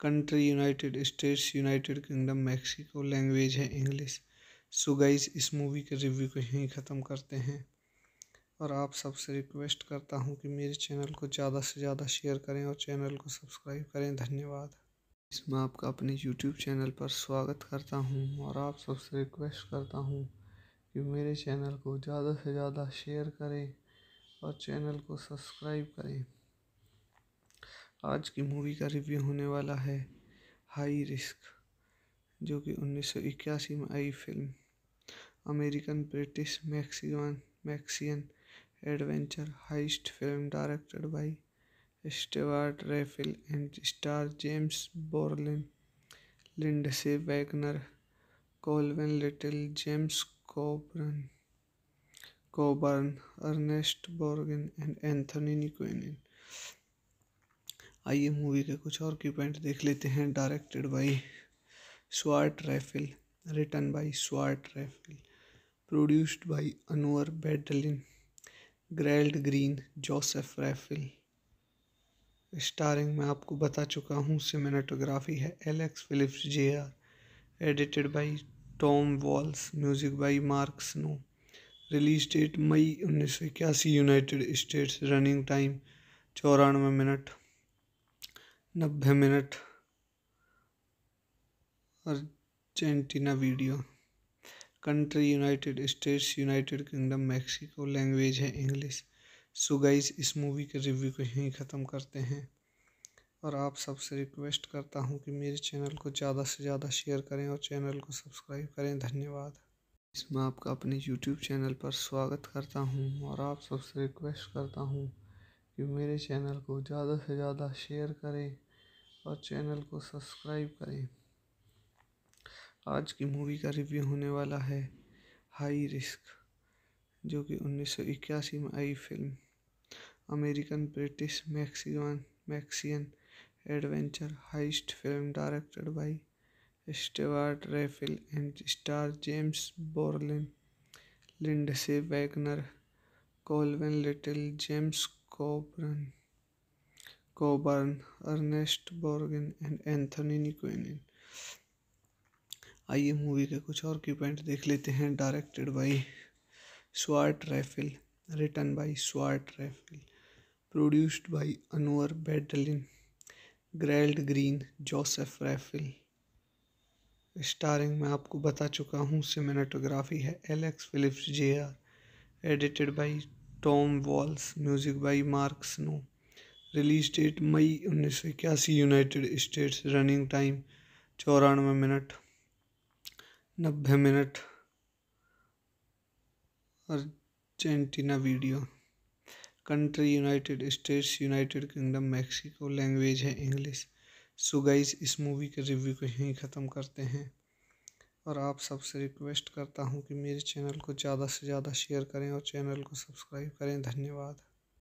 Country United States, United Kingdom, Mexico. Language है इंग्लिश। सो गाइस इस movie के review को यहीं ख़त्म करते हैं और आप सबसे रिक्वेस्ट करता हूं कि मेरे चैनल को ज़्यादा से ज़्यादा शेयर करें और चैनल को सब्सक्राइब करें। धन्यवाद। इसमें आपका अपने यूट्यूब चैनल पर स्वागत करता हूं और आप सबसे रिक्वेस्ट करता हूं कि मेरे चैनल को ज़्यादा से ज़्यादा शेयर करें और चैनल को सब्सक्राइब करें। आज की मूवी का रिव्यू होने वाला है हाई रिस्क, जो कि उन्नीस सौ इक्यासी में आई film American British Mexican मैक्सियन adventure heist film directed by Stuart Raffill and star James Brolin, Lindsay Wagner, Colvin Little, James Coburn Coburn Ernest Borgnine and Anthony Quinn. आइए मूवी के कुछ और की पॉइंट देख लेते हैं। Directed by Stuart Raffill, written by Stuart Raffill, produced by Anwar बैडलिन, Gerald Green, Joseph Raffill. Starring मैं आपको बता चुका हूँ। सिनेमेटोग्राफी है Alex Phillips J are, edited by Tom Walls, music by Mark Snow. Release date मई उन्नीस सौ इक्यासी यूनाइटेड स्टेट्स। रनिंग टाइम चौरानवे मिनट, नब्बे minute Argentina video. Country United States, United Kingdom, Mexico. Language है इंग्लिश। सो गाइस इस movie के review को यहीं ख़त्म करते हैं और आप सबसे रिक्वेस्ट करता हूं कि मेरे चैनल को ज़्यादा से ज़्यादा शेयर करें और चैनल को सब्सक्राइब करें। धन्यवाद। इसमें आपका अपने यूट्यूब चैनल पर स्वागत करता हूं और आप सबसे रिक्वेस्ट करता हूं कि मेरे चैनल को ज़्यादा से ज़्यादा शेयर करें और चैनल को सब्सक्राइब करें। आज की मूवी का रिव्यू होने वाला है हाई रिस्क, जो कि उन्नीस सौ इक्यासी में आई film American British Mexican मैक्सियन adventure heist film directed by Stuart Raffill and star James Brolin, Lindsay Wagner, Cleavon Little, James Coburn Coburn Ernest Borgnine and Anthony Quinn. आइए मूवी के कुछ और की पॉइंट देख लेते हैं। Directed by Stuart Raffill, written by Stuart Raffill, produced by Anwar बैडलिन, Gerald Green, Joseph Raffill. Starring मैं आपको बता चुका हूँ। सिनेमेटोग्राफी है Alex Phillips J are, edited by Tom Walls, music by Mark Snow. Release date मई उन्नीस सौ इक्यासी यूनाइटेड स्टेट्स। रनिंग टाइम चौरानवे मिनट, नब्बे minute Argentina video. Country United States, United Kingdom, Mexico. Language है इंग्लिश। सो गाइस, इस movie के review को यहीं ख़त्म करते हैं और आप सबसे रिक्वेस्ट करता हूं कि मेरे चैनल को ज़्यादा से ज़्यादा शेयर करें और चैनल को सब्सक्राइब करें। धन्यवाद।